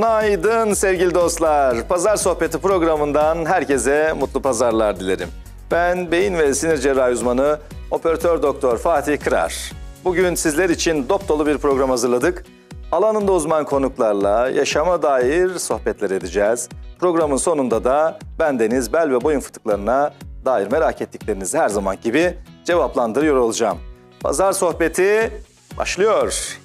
Günaydın sevgili dostlar. Pazar Sohbeti programından herkese mutlu pazarlar dilerim. Ben beyin ve sinir cerrahi uzmanı operatör doktor Fatih Kırar. Bugün sizler için dop dolu bir program hazırladık. Alanında uzman konuklarla yaşama dair sohbetler edeceğiz. Programın sonunda da bendeniz bel ve boyun fıtıklarına dair merak ettiklerinizi her zaman gibi cevaplandırıyor olacağım. Pazar Sohbeti başlıyor.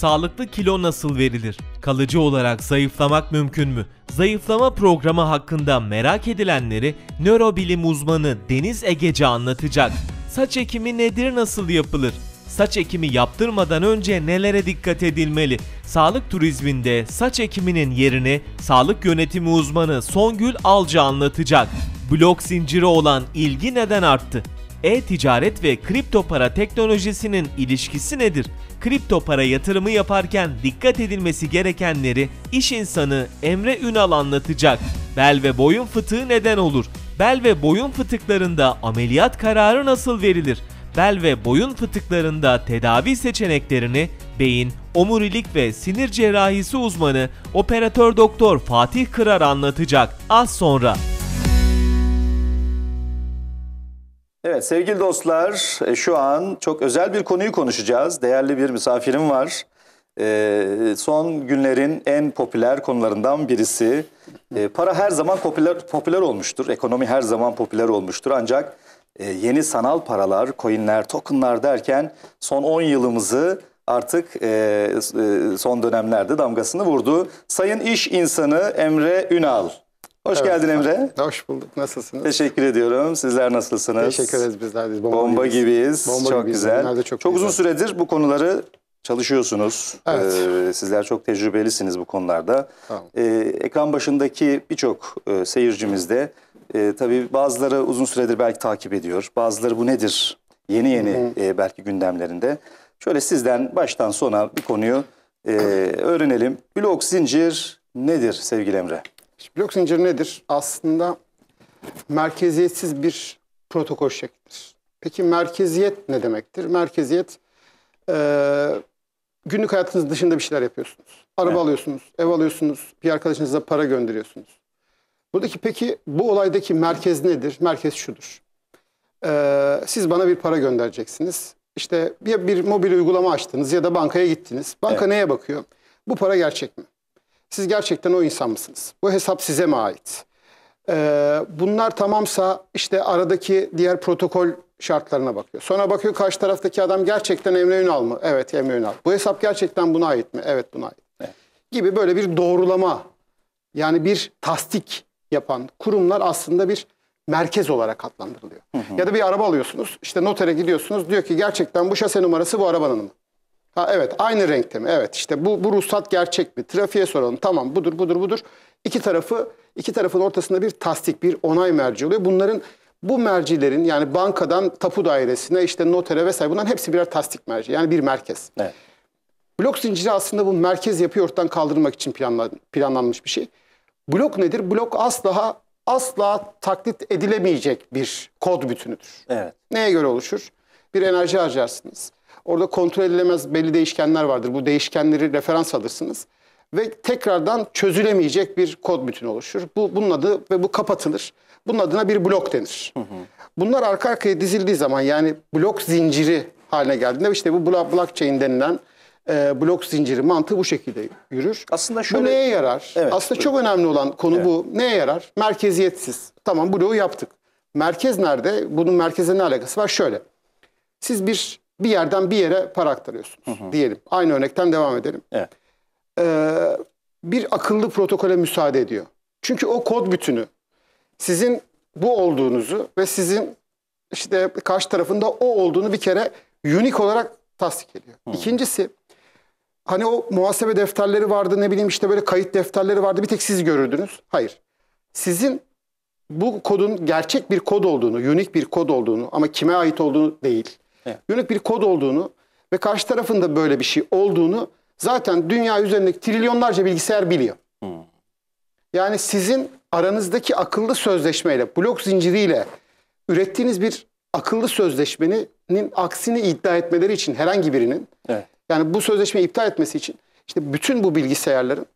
Sağlıklı kilo nasıl verilir? Kalıcı olarak zayıflamak mümkün mü? Zayıflama programı hakkında merak edilenleri nörobilim uzmanı Deniz Egece anlatacak. Saç ekimi nedir, nasıl yapılır? Saç ekimi yaptırmadan önce nelere dikkat edilmeli? Sağlık turizminde saç ekiminin yerini sağlık yönetimi uzmanı Songül Alcı anlatacak. Blok zinciri olan ilgi neden arttı? E-ticaret ve kripto para teknolojisinin ilişkisi nedir? Kripto para yatırımı yaparken dikkat edilmesi gerekenleri iş insanı Emre Ünal anlatacak. Bel ve boyun fıtığı neden olur? Bel ve boyun fıtıklarında ameliyat kararı nasıl verilir? Bel ve boyun fıtıklarında tedavi seçeneklerini beyin, omurilik ve sinir cerrahisi uzmanı operatör doktor Fatih Kırar anlatacak az sonra. Evet sevgili dostlar, şu an çok özel bir konuyu konuşacağız. Değerli bir misafirim var. Son günlerin en popüler konularından birisi. Para her zaman popüler olmuştur. Ekonomi her zaman popüler olmuştur. Ancak yeni sanal paralar, coinler, tokenlar derken son 10 yılımızı artık son dönemlerde damgasını vurdu. Sayın iş insanı Emre Ünal. Hoş geldin Emre. Hoş bulduk. Nasılsınız? Teşekkür ediyorum. Sizler nasılsınız? Teşekkür ederiz. Bizler de bomba gibiyiz. Çok güzel. Çok uzun süredir bu konuları çalışıyorsunuz. Evet. Sizler çok tecrübelisiniz bu konularda. Tamam. Ekran başındaki birçok seyircimiz de tabii bazıları uzun süredir belki takip ediyor. Bazıları bu nedir? Yeni belki gündemlerinde. Şöyle sizden baştan sona bir konuyu öğrenelim. Blok zincir nedir sevgili Emre? Blok zinciri nedir? Aslında merkeziyetsiz bir protokol şeklidir. Peki merkeziyet ne demektir? Merkeziyet günlük hayatınız dışında bir şeyler yapıyorsunuz. Araba alıyorsunuz, ev alıyorsunuz, bir arkadaşınıza para gönderiyorsunuz. Peki bu olaydaki merkez nedir? Merkez şudur. Siz bana bir para göndereceksiniz. İşte ya bir mobil uygulama açtınız ya da bankaya gittiniz. Banka neye bakıyor? Bu para gerçek mi? Siz gerçekten o insan mısınız? Bu hesap size mi ait? Bunlar tamamsa işte aradaki diğer protokol şartlarına bakıyor. Sonra bakıyor karşı taraftaki adam gerçekten Emre Ünal mı? Evet Emre Ünal. Bu hesap gerçekten buna ait mi? Evet buna ait. Evet. Gibi böyle bir doğrulama, yani bir tasdik yapan kurumlar aslında bir merkez olarak adlandırılıyor. Ya da bir araba alıyorsunuz, işte notere gidiyorsunuz, diyor ki gerçekten bu şase numarası bu arabanın mı? Ha evet, aynı renkte mi? Evet, işte bu ruhsat gerçek mi? Trafiğe soralım. Tamam, budur. İki tarafın ortasında bir tasdik, bir onay merci oluyor. Bu mercilerin yani bankadan tapu dairesine, işte notere vesaire, bunların hepsi birer tasdik merci. Yani bir merkez. Evet. Blok zinciri aslında bu merkez yapıyı ortadan kaldırmak için planlanmış bir şey. Blok nedir? Blok asla taklit edilemeyecek bir kod bütünüdür. Evet. Neye göre oluşur? Bir enerji harcarsınız. Orada kontrol edilemez belli değişkenler vardır. Bu değişkenleri referans alırsınız. Ve tekrardan çözülemeyecek bir kod bütünü oluşur. Bunun adı ve bu kapatılır. Bunun adına bir blok denir. Bunlar arka arkaya dizildiği zaman, yani blok zinciri haline geldiğinde, işte bu blockchain denilen blok zinciri mantığı bu şekilde yürür. Aslında şöyle, bu neye yarar? Evet, aslında çok önemli olan konu bu. Neye yarar? Merkeziyetsiz. Tamam, bloğu yaptık. Merkez nerede? Bunun merkezle ne alakası var? Şöyle. Siz bir yerden bir yere para aktarıyorsunuz diyelim. Aynı örnekten devam edelim. Evet. Bir akıllı protokole müsaade ediyor. Çünkü o kod bütünü sizin bu olduğunuzu ve sizin işte karşı tarafında o olduğunu bir kere unique olarak tasdik ediyor. İkincisi, hani o muhasebe defterleri vardı, ne bileyim işte böyle kayıt defterleri vardı, bir tek siz görürdünüz. Hayır. Sizin bu kodun gerçek bir kod olduğunu, unique bir kod olduğunu ama kime ait olduğunu değil. Yönet bir kod olduğunu ve karşı tarafında böyle bir şey olduğunu zaten dünya üzerindeki trilyonlarca bilgisayar biliyor. Yani sizin aranızdaki akıllı sözleşmeyle, blok zinciriyle ürettiğiniz bir akıllı sözleşmenin aksini iddia etmeleri için herhangi birinin Yani bu sözleşmeyi iptal etmesi için işte bütün bu bilgisayarların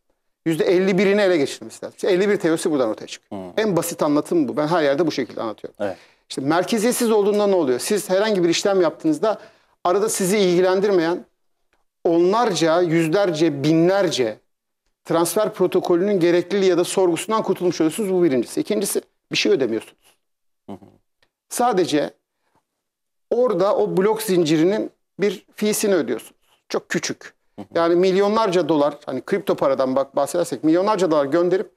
%51'ini ele geçirmesi lazım. İşte 51 teorisi buradan ortaya çıkıyor. Hmm. En basit anlatım bu. Ben her yerde bu şekilde anlatıyorum. Evet. İşte merkeziyetsiz olduğunda ne oluyor? Siz herhangi bir işlem yaptığınızda arada sizi ilgilendirmeyen onlarca, yüzlerce, binlerce transfer protokolünün gerekliliği ya da sorgusundan kurtulmuş oluyorsunuz. Bu birincisi. İkincisi, bir şey ödemiyorsunuz. Hı-hı. Sadece orada o blok zincirinin bir fiisini ödüyorsunuz. Çok küçük. Hı-hı. Yani milyonlarca dolar, hani kripto paradan bahsedersek milyonlarca dolar gönderip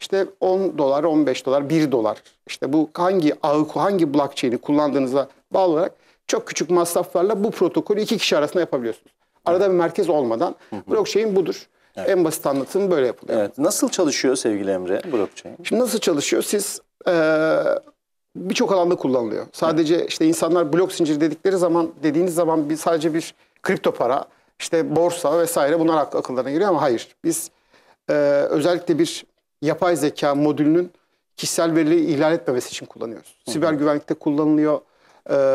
işte 10 dolar, 15 dolar, 1 dolar. İşte bu hangi ağı, hangi blockchain'i kullandığınıza bağlı olarak çok küçük masraflarla bu protokolü iki kişi arasında yapabiliyorsunuz. Arada bir merkez olmadan. Hı-hı. Blockchain budur. Evet. En basit anlatım böyle yapılıyor. Evet. Nasıl çalışıyor sevgili Emre blockchain? Şimdi nasıl çalışıyor? Siz birçok alanda kullanılıyor. Sadece evet. işte insanlar blok zinciri dediğiniz zaman biz sadece bir kripto para, işte borsa vesaire bunlar akıllarına giriyor ama hayır. Biz özellikle bir yapay zeka modülünün kişisel verileri ihlal etmemesi için kullanıyoruz. Hı-hı. Siber güvenlikte kullanılıyor.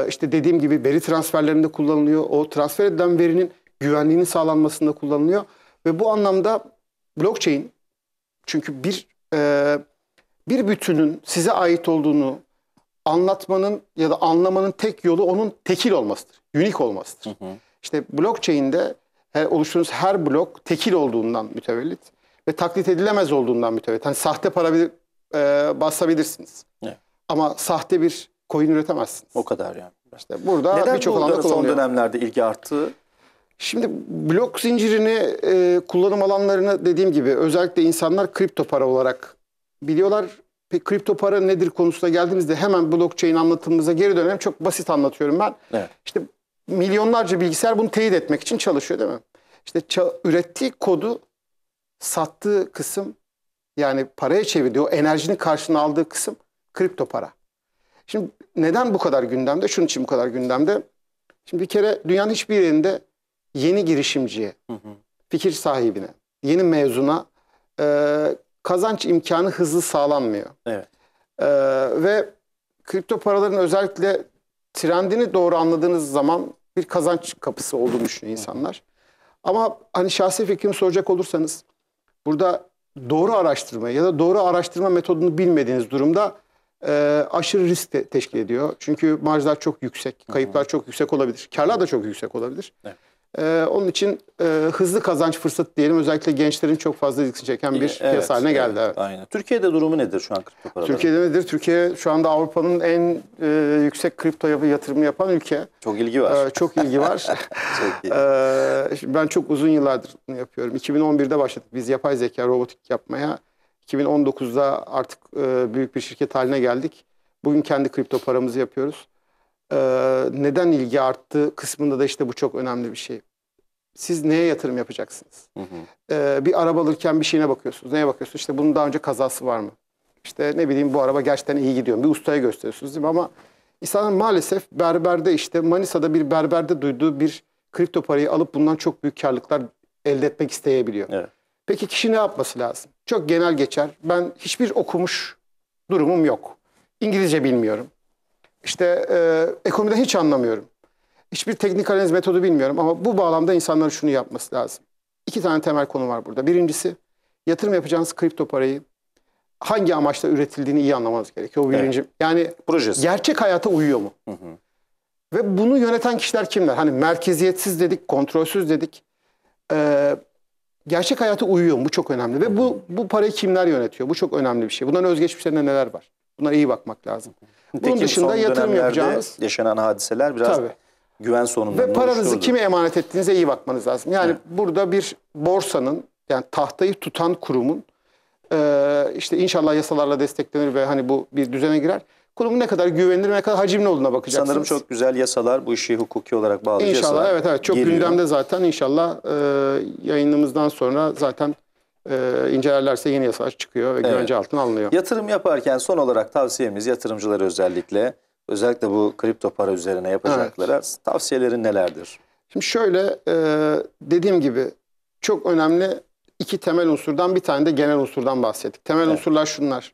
İşte dediğim gibi veri transferlerinde kullanılıyor. O transfer edilen verinin güvenliğinin sağlanmasında kullanılıyor. Ve bu anlamda blockchain çünkü bir bütünün size ait olduğunu anlatmanın ya da anlamanın tek yolu onun tekil olmasıdır. Unik olmasıdır. Hı hı. İşte blockchain'de oluşturduğunuz her blok tekil olduğundan mütevellit ve taklit edilemez olduğundan mütevellit. Hani sahte para basabilirsiniz. Evet. Ama sahte bir coin üretemezsiniz. O kadar yani. İşte burada birçok alanda kullanılıyor. Neden son dönemlerde ilgi arttı? Şimdi blok zincirini kullanım alanlarını dediğim gibi özellikle insanlar kripto para olarak biliyorlar. Peki, kripto para nedir konusuna geldiğimizde hemen blockchain anlatımımıza geri dönelim. Çok basit anlatıyorum ben. Evet. İşte milyonlarca bilgisayar bunu teyit etmek için çalışıyor değil mi? İşte ürettiği kodu sattığı kısım yani paraya çevirdiği o enerjinin karşılığını aldığı kısım kripto para. Şimdi neden bu kadar gündemde? Şunun için bu kadar gündemde. Şimdi bir kere dünyanın hiçbir yerinde yeni girişimciye, hı hı. fikir sahibine, yeni mezuna kazanç imkanı hızlı sağlanmıyor. Evet. Ve kripto paraların özellikle trendini doğru anladığınız zaman bir kazanç kapısı olduğunu düşünüyor insanlar. Hı hı. Ama hani şahsi fikrimi soracak olursanız burada doğru araştırma ya da doğru araştırma metodunu bilmediğiniz durumda aşırı risk teşkil ediyor. Çünkü marjlar çok yüksek, kayıplar hı hı. çok yüksek olabilir, kârlar da çok yüksek olabilir. Evet. Onun için hızlı kazanç fırsatı diyelim özellikle gençlerin çok fazla ilgisini çeken bir piyasa evet, haline geldi. Evet, evet. Aynen. Türkiye'de durumu nedir şu an kripto paraların? Türkiye'de nedir? Türkiye şu anda Avrupa'nın en yüksek kripto yatırımı yapan ülke. Çok ilgi var. Çok ilgi var. Çok ben çok uzun yıllardır bunu yapıyorum. 2011'de başladık biz yapay zeka, robotik yapmaya. 2019'da artık büyük bir şirket haline geldik. Bugün kendi kripto paramızı yapıyoruz. Neden ilgi arttı kısmında da işte bu çok önemli bir şey. Siz neye yatırım yapacaksınız? Hı hı. Bir araba alırken bir şeyine bakıyorsunuz. Neye bakıyorsunuz? İşte bunun daha önce kazası var mı? İşte ne bileyim bu araba gerçekten iyi gidiyor mu? Bir ustaya gösteriyorsunuz değil mi? Ama insanlar maalesef berberde işte Manisa'da bir berberde duyduğu bir kripto parayı alıp bundan çok büyük karlılıklar elde etmek isteyebiliyor. Evet. Peki kişi ne yapması lazım? Çok genel geçer. Ben hiçbir okumuş durumum yok. İngilizce bilmiyorum. İşte ekonomiden hiç anlamıyorum. Hiçbir teknik analiz metodu bilmiyorum ama bu bağlamda insanların şunu yapması lazım. İki tane temel konu var burada. Birincisi yatırım yapacağınız kripto parayı hangi amaçla üretildiğini iyi anlamanız gerekiyor. O birinci. Evet. Yani projesi. Gerçek hayata uyuyor mu? Hı hı. Ve bunu yöneten kişiler kimler? Hani merkeziyetsiz dedik, kontrolsüz dedik. Gerçek hayata uyuyor mu? Bu çok önemli. Ve bu parayı kimler yönetiyor? Bu çok önemli bir şey. Bunların özgeçmişlerinde neler var? Bunlara iyi bakmak lazım. Bunun dışında yatırım yapacağınız yaşanan hadiseler biraz tabii. güven sorunları ve paranızı oluşturdu. Kime emanet ettiğinize iyi bakmanız lazım. Yani evet. burada bir borsanın yani tahtayı tutan kurumun işte inşallah yasalarla desteklenir ve hani bu bir düzene girer. Kurumun ne kadar güvenilir, ne kadar hacimli olduğuna bakacaksınız. Sanırım çok güzel yasalar bu işi hukuki olarak bağlı yasalar. İnşallah evet çok geliyor. Gündemde zaten inşallah yayınımızdan sonra zaten incelerlerse yeni yasalar çıkıyor ve güvence evet. altına alınıyor. Yatırım yaparken son olarak tavsiyemiz yatırımcılara özellikle bu kripto para üzerine yapacaklara evet. tavsiyelerin nelerdir? Şimdi şöyle dediğim gibi çok önemli iki temel unsurdan bir tane de genel unsurdan bahsettik. Temel evet. unsurlar şunlar.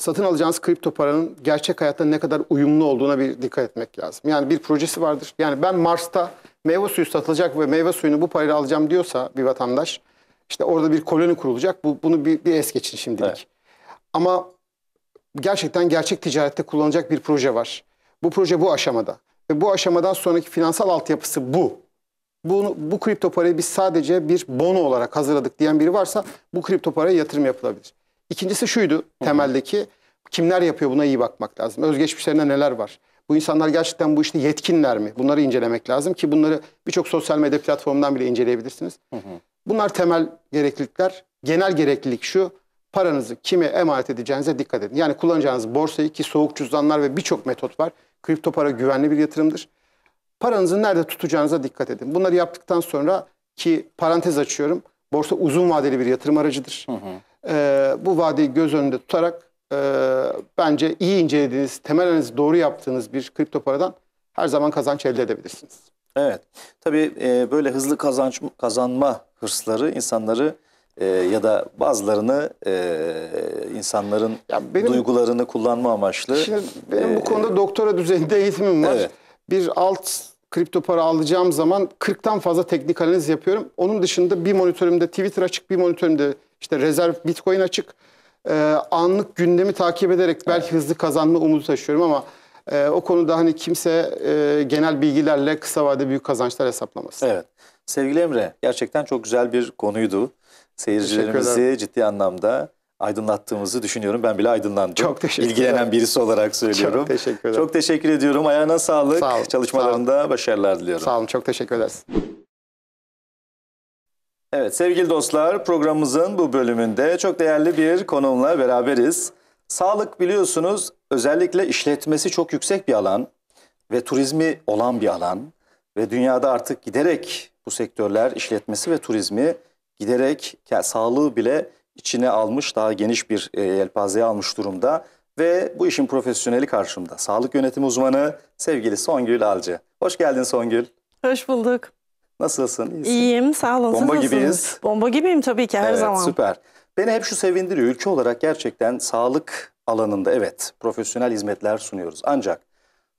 satın alacağınız kripto paranın gerçek hayatta ne kadar uyumlu olduğuna bir dikkat etmek lazım. Yani bir projesi vardır. Yani ben Mars'ta meyve suyu satılacak ve meyve suyunu bu parayla alacağım diyorsa bir vatandaş, işte orada bir koloni kurulacak. Bunu bir es geçin şimdilik. Evet. Ama gerçekten gerçek ticarette kullanılacak bir proje var. Bu proje bu aşamada. Ve bu aşamadan sonraki finansal altyapısı bu. Bu kripto parayı biz sadece bir bono olarak hazırladık diyen biri varsa bu kripto paraya yatırım yapılabilir. İkincisi şuydu temeldeki, kimler yapıyor buna iyi bakmak lazım. Özgeçmişlerinde neler var? Bu insanlar gerçekten bu işte yetkinler mi? Bunları incelemek lazım ki bunları birçok sosyal medya platformundan bile inceleyebilirsiniz. Bunlar temel gereklilikler. Genel gereklilik şu, paranızı kime emanet edeceğinize dikkat edin. Yani kullanacağınız borsayı, ki soğuk cüzdanlar ve birçok metot var. Kripto para güvenli bir yatırımdır. Paranızı nerede tutacağınıza dikkat edin. Bunları yaptıktan sonra, ki parantez açıyorum, borsa uzun vadeli bir yatırım aracıdır. Bu vadeyi göz önünde tutarak bence iyi incelediğiniz, temel analizi doğru yaptığınız bir kripto paradan her zaman kazanç elde edebilirsiniz. Evet. Tabii böyle hızlı kazanma hırsları insanları ya da bazılarını insanların duygularını kullanma amaçlı. Şimdi benim bu konuda doktora düzeyinde eğitimim var. Evet. Bir alt kripto para alacağım zaman 40'tan fazla teknik analiz yapıyorum. Onun dışında bir monitörümde Twitter açık, bir monitörümde işte rezerv Bitcoin açık. Anlık gündemi takip ederek belki hızlı kazanma umudu taşıyorum ama o konuda hani kimse genel bilgilerle kısa vadede büyük kazançlar hesaplamasın. Evet. Sevgili Emre, gerçekten çok güzel bir konuydu. Seyircilerimizi ciddi anlamda aydınlattığımızı düşünüyorum. Ben bile aydınlandım. Çok teşekkür ederim. İlgilenen birisi olarak söylüyorum. Çok teşekkür ederim. Çok teşekkür ediyorum. Ayağına sağlık. Sağ olun. Çalışmalarında başarılar diliyorum. Sağ olun. Çok teşekkür ederiz. Evet sevgili dostlar, programımızın bu bölümünde çok değerli bir konuğumla beraberiz. Sağlık biliyorsunuz özellikle işletmesi çok yüksek bir alan ve turizmi olan bir alan. Ve dünyada artık giderek bu sektörler işletmesi ve turizmi giderek sağlığı bile içine almış, daha geniş bir yelpazeye almış durumda. Ve bu işin profesyoneli karşımda. Sağlık yönetimi uzmanı sevgili Songül Alcı. Hoş geldin Songül. Hoş bulduk. Nasılsın? İyisin. İyiyim, sağ olun. Bomba gibiyiz. Bomba gibiyim tabii ki her zaman. Evet, süper. Beni hep şu sevindiriyor. Ülke olarak gerçekten sağlık alanında evet profesyonel hizmetler sunuyoruz. Ancak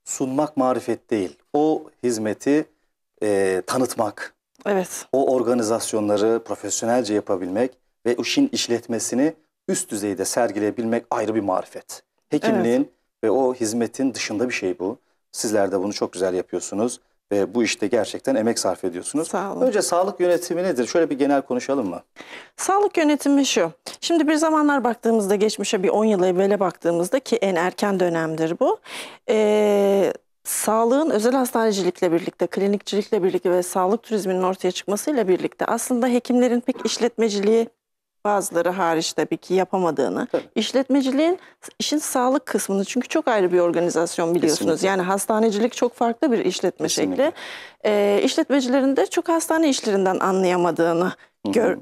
sunmak marifet değil. O hizmeti tanıtmak, evet, o organizasyonları profesyonelce yapabilmek ve işin işletmesini üst düzeyde sergileyebilmek ayrı bir marifet. Hekimliğin ve o hizmetin dışında bir şey bu. Sizler de bunu çok güzel yapıyorsunuz. Ve bu işte gerçekten emek sarf ediyorsunuz. Sağ olun. Önce sağlık yönetimi nedir? Şöyle bir genel konuşalım mı? Sağlık yönetimi şu. Şimdi bir zamanlar baktığımızda, geçmişe bir 10 yıl evvele baktığımızda, ki en erken dönemdir bu. Sağlığın özel hastanecilikle birlikte, klinikçilikle birlikte ve sağlık turizminin ortaya çıkmasıyla birlikte aslında hekimlerin pek işletmeciliği, bazıları hariç tabii ki, yapamadığını. Tabii. İşletmeciliğin işin sağlık kısmını, çünkü çok ayrı bir organizasyon biliyorsunuz. Kesinlikle. Yani hastanecilik çok farklı bir işletme şekli. İşletmecilerin de çok hastane işlerinden anlayamadığını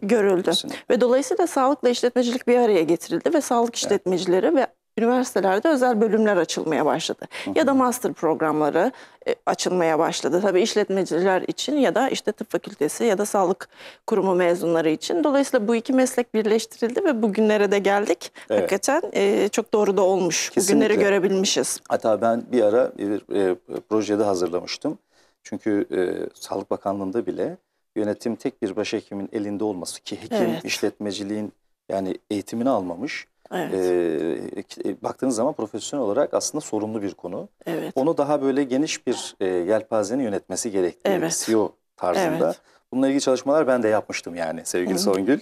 görüldü. Kesinlikle. Ve dolayısıyla sağlıkla işletmecilik bir araya getirildi ve sağlık işletmecileri ve üniversitelerde özel bölümler açılmaya başladı. Ya da master programları açılmaya başladı. Tabii işletmeciler için ya da işte tıp fakültesi ya da sağlık kurumu mezunları için. Dolayısıyla bu iki meslek birleştirildi ve bugünlere de geldik. Evet. Hakikaten çok doğru da olmuş. Kesinlikle. Bugünleri görebilmişiz. Hatta ben bir ara bir projede hazırlamıştım. Çünkü Sağlık Bakanlığı'nda bile yönetim tek bir başhekimin elinde olması, ki hekim işletmeciliğin yani eğitimini almamış. Evet. Baktığınız zaman profesyonel olarak aslında sorumlu bir konu. Evet. Onu daha böyle geniş bir yelpazenin yönetmesi gerektiği, CEO tarzında. Evet. Bununla ilgili çalışmalar ben de yapmıştım yani sevgili Songül.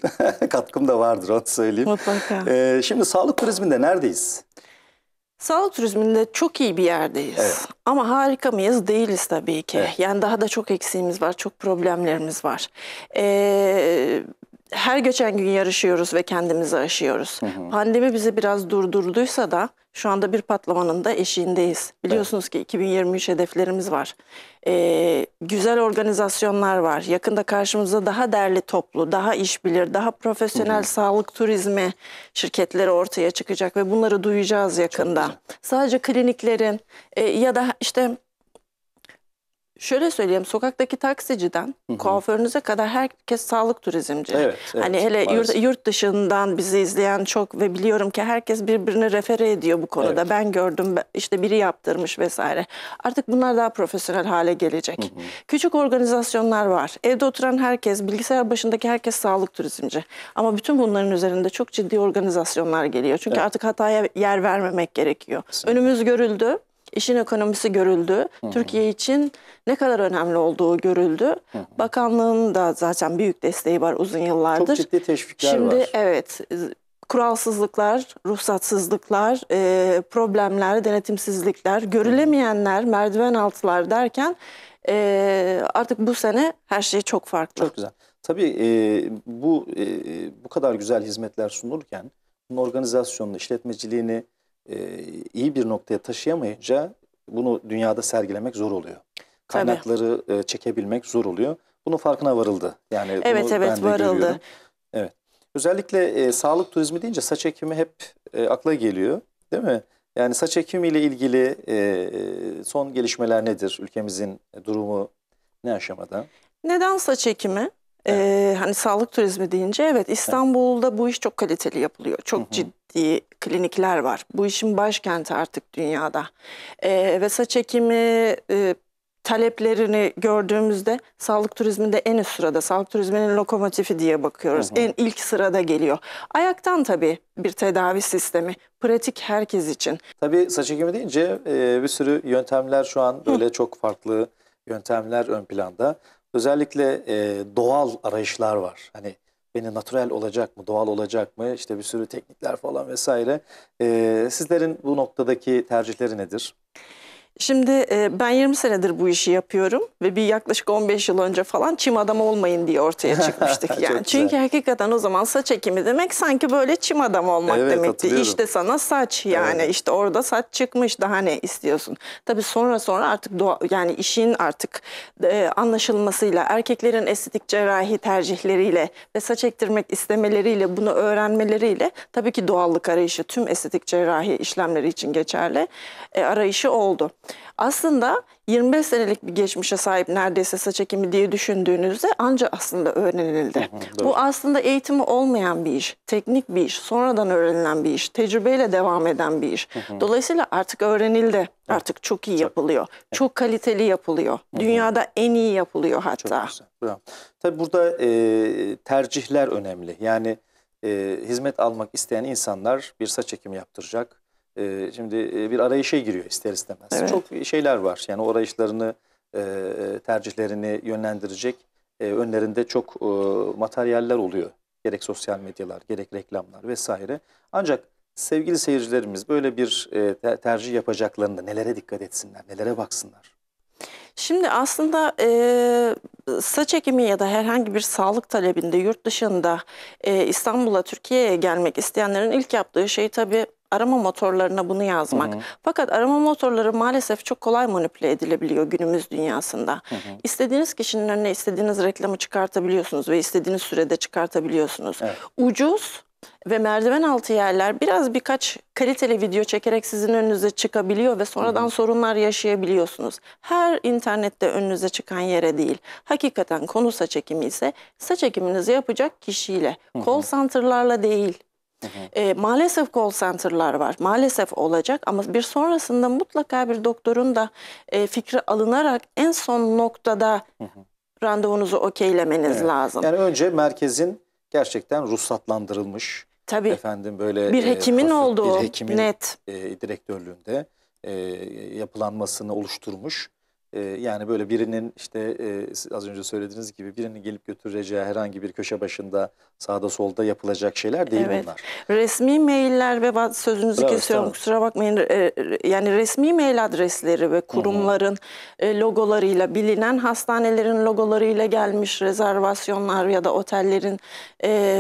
Katkım da vardır, onu söyleyeyim. Mutlaka. Şimdi sağlık turizminde neredeyiz? Sağlık turizminde çok iyi bir yerdeyiz. Evet. Ama harika mıyız? Değiliz tabii ki. Evet. Yani daha da çok eksiğimiz var, çok problemlerimiz var. Her geçen gün yarışıyoruz ve kendimizi aşıyoruz. Pandemi bizi biraz durdurduysa da şu anda bir patlamanın da eşiğindeyiz. Biliyorsunuz ki 2023 hedeflerimiz var. Güzel organizasyonlar var. Yakında karşımıza daha derli toplu, daha işbilir, daha profesyonel sağlık turizmi şirketleri ortaya çıkacak ve bunları duyacağız yakında. Sadece kliniklerin ya da işte şöyle söyleyeyim, sokaktaki taksiciden kuaförünüze kadar herkes sağlık turizmci. Evet, evet, hani hele yurt dışından bizi izleyen çok ve biliyorum ki herkes birbirini refere ediyor bu konuda. Evet. Ben gördüm, işte biri yaptırmış vesaire. Artık bunlar daha profesyonel hale gelecek. Hı hı. Küçük organizasyonlar var. Evde oturan herkes, bilgisayar başındaki herkes sağlık turizmci. Ama bütün bunların üzerinde çok ciddi organizasyonlar geliyor. Çünkü evet, artık hataya yer vermemek gerekiyor. Kesinlikle. Önümüz görüldü. İşin ekonomisi görüldü. Hı-hı. Türkiye için ne kadar önemli olduğu görüldü. Hı-hı. Bakanlığın da zaten büyük desteği var uzun yıllardır. Çok ciddi teşvikler var. Evet, kuralsızlıklar, ruhsatsızlıklar, problemler, denetimsizlikler, görülemeyenler, merdiven altılar derken artık bu sene her şey çok farklı. Çok güzel. Tabii bu kadar güzel hizmetler sunulurken bunun organizasyonunu, işletmeciliğini iyi bir noktaya taşıyamayınca bunu dünyada sergilemek zor oluyor. Kaynakları çekebilmek zor oluyor. Bunun farkına varıldı. Yani evet, varıldı. Evet. Özellikle sağlık turizmi deyince saç ekimi hep akla geliyor, değil mi? Yani saç ekimiyle ilgili son gelişmeler nedir? Ülkemizin durumu ne aşamada? Neden saç ekimi? Evet. Hani sağlık turizmi deyince evet, İstanbul'da evet, bu iş çok kaliteli yapılıyor. Çok Hı-hı. ciddi klinikler var. Bu işin başkenti artık dünyada. Ve saç ekimi taleplerini gördüğümüzde sağlık turizminde en üst sırada. Sağlık turizminin lokomotifi diye bakıyoruz. Hı-hı. En ilk sırada geliyor. Ayaktan tabii bir tedavi sistemi. Pratik herkes için. Tabii saç ekimi deyince bir sürü yöntemler şu an böyle çok farklı yöntemler ön planda. Özellikle doğal arayışlar var. Hani beni natürel olacak mı, doğal olacak mı? İşte bir sürü teknikler falan vesaire. Sizlerin bu noktadaki tercihleri nedir? Şimdi ben 20 senedir bu işi yapıyorum ve bir yaklaşık 15 yıl önce falan çim adamı olmayın diye ortaya çıkmıştık. Yani. Çünkü hakikaten o zaman saç ekimi demek sanki böyle çim adamı olmak demekti. İşte sana saç yani işte orada saç çıkmış, daha ne istiyorsun? Tabii sonra artık yani işin artık anlaşılmasıyla, erkeklerin estetik cerrahi tercihleriyle ve saç ektirmek istemeleriyle, bunu öğrenmeleriyle tabii ki doğallık arayışı tüm estetik cerrahi işlemleri için geçerli arayışı oldu. Aslında 25 senelik bir geçmişe sahip neredeyse saç ekimi diye düşündüğünüzde ancak aslında öğrenildi. Bu aslında eğitimi olmayan bir iş, teknik bir iş, sonradan öğrenilen bir iş, tecrübeyle devam eden bir iş. Dolayısıyla artık öğrenildi, artık çok iyi yapılıyor, çok kaliteli yapılıyor, dünyada en iyi yapılıyor hatta. Tabii burada tercihler önemli. Yani hizmet almak isteyen insanlar bir saç ekimi yaptıracak. Şimdi bir arayışa giriyor ister istemez. Evet. Çok şeyler var. Yani o arayışlarını, tercihlerini yönlendirecek önlerinde çok materyaller oluyor. Gerek sosyal medyalar, gerek reklamlar vesaire. Ancak sevgili seyircilerimiz böyle bir tercih yapacaklarında nelere dikkat etsinler, nelere baksınlar? Şimdi aslında saç ekimi ya da herhangi bir sağlık talebinde yurt dışında İstanbul'a, Türkiye'ye gelmek isteyenlerin ilk yaptığı şey tabii arama motorlarına bunu yazmak. Hı hı. Fakat arama motorları maalesef çok kolay manipüle edilebiliyor günümüz dünyasında. Hı hı. İstediğiniz kişinin önüne istediğiniz reklamı çıkartabiliyorsunuz ve istediğiniz sürede çıkartabiliyorsunuz. Evet. Ucuz ve merdiven altı yerler birkaç kaliteli video çekerek sizin önünüze çıkabiliyor ve sonradan sorunlar yaşayabiliyorsunuz. Her internette önünüze çıkan yere değil. Hakikaten konu saç ekimi ise saç ekiminizi yapacak kişiyle, call center'larla değil. Hı hı. Maalesef call center'lar var, maalesef olacak ama bir sonrasında mutlaka bir doktorun da fikri alınarak en son noktada randevunuzu okeylemeniz lazım. Yani önce merkezin gerçekten ruhsatlandırılmış, tabii, efendim böyle bir hekimin olduğu, bir hekimin net direktörlüğünde yapılanmasını oluşturmuş. Yani böyle birinin işte az önce söylediğiniz gibi birinin gelip götüreceği herhangi bir köşe başında sağda solda yapılacak şeyler değil bunlar. Resmi mailler ve sözünüzü kesiyorum kusura bakmayın, yani resmi mail adresleri ve kurumların logolarıyla, bilinen hastanelerin logolarıyla gelmiş rezervasyonlar ya da otellerin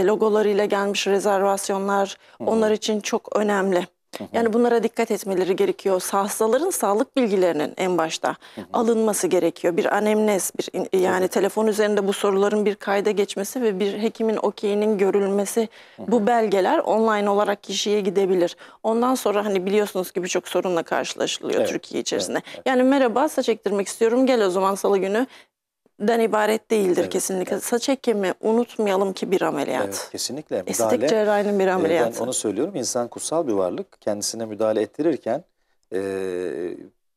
logolarıyla gelmiş rezervasyonlar onlar için çok önemli. Yani bunlara dikkat etmeleri gerekiyor. Hastaların sağlık bilgilerinin en başta alınması gerekiyor. Bir anamnez, bir telefon üzerinde bu soruların bir kayda geçmesi ve bir hekimin okeyinin görülmesi. Bu belgeler online olarak kişiye gidebilir. Ondan sonra hani biliyorsunuz ki birçok sorunla karşılaşılıyor Türkiye içerisinde. Yani merhaba, saç ektirmek istiyorum, gel o zaman salı günü. Den ibaret değildir kesinlikle. Saç ekimi unutmayalım ki bir ameliyat. Evet, kesinlikle. Estetik cerrahinin bir ameliyatı. Ben onu söylüyorum. İnsan kutsal bir varlık. Kendisine müdahale ettirirken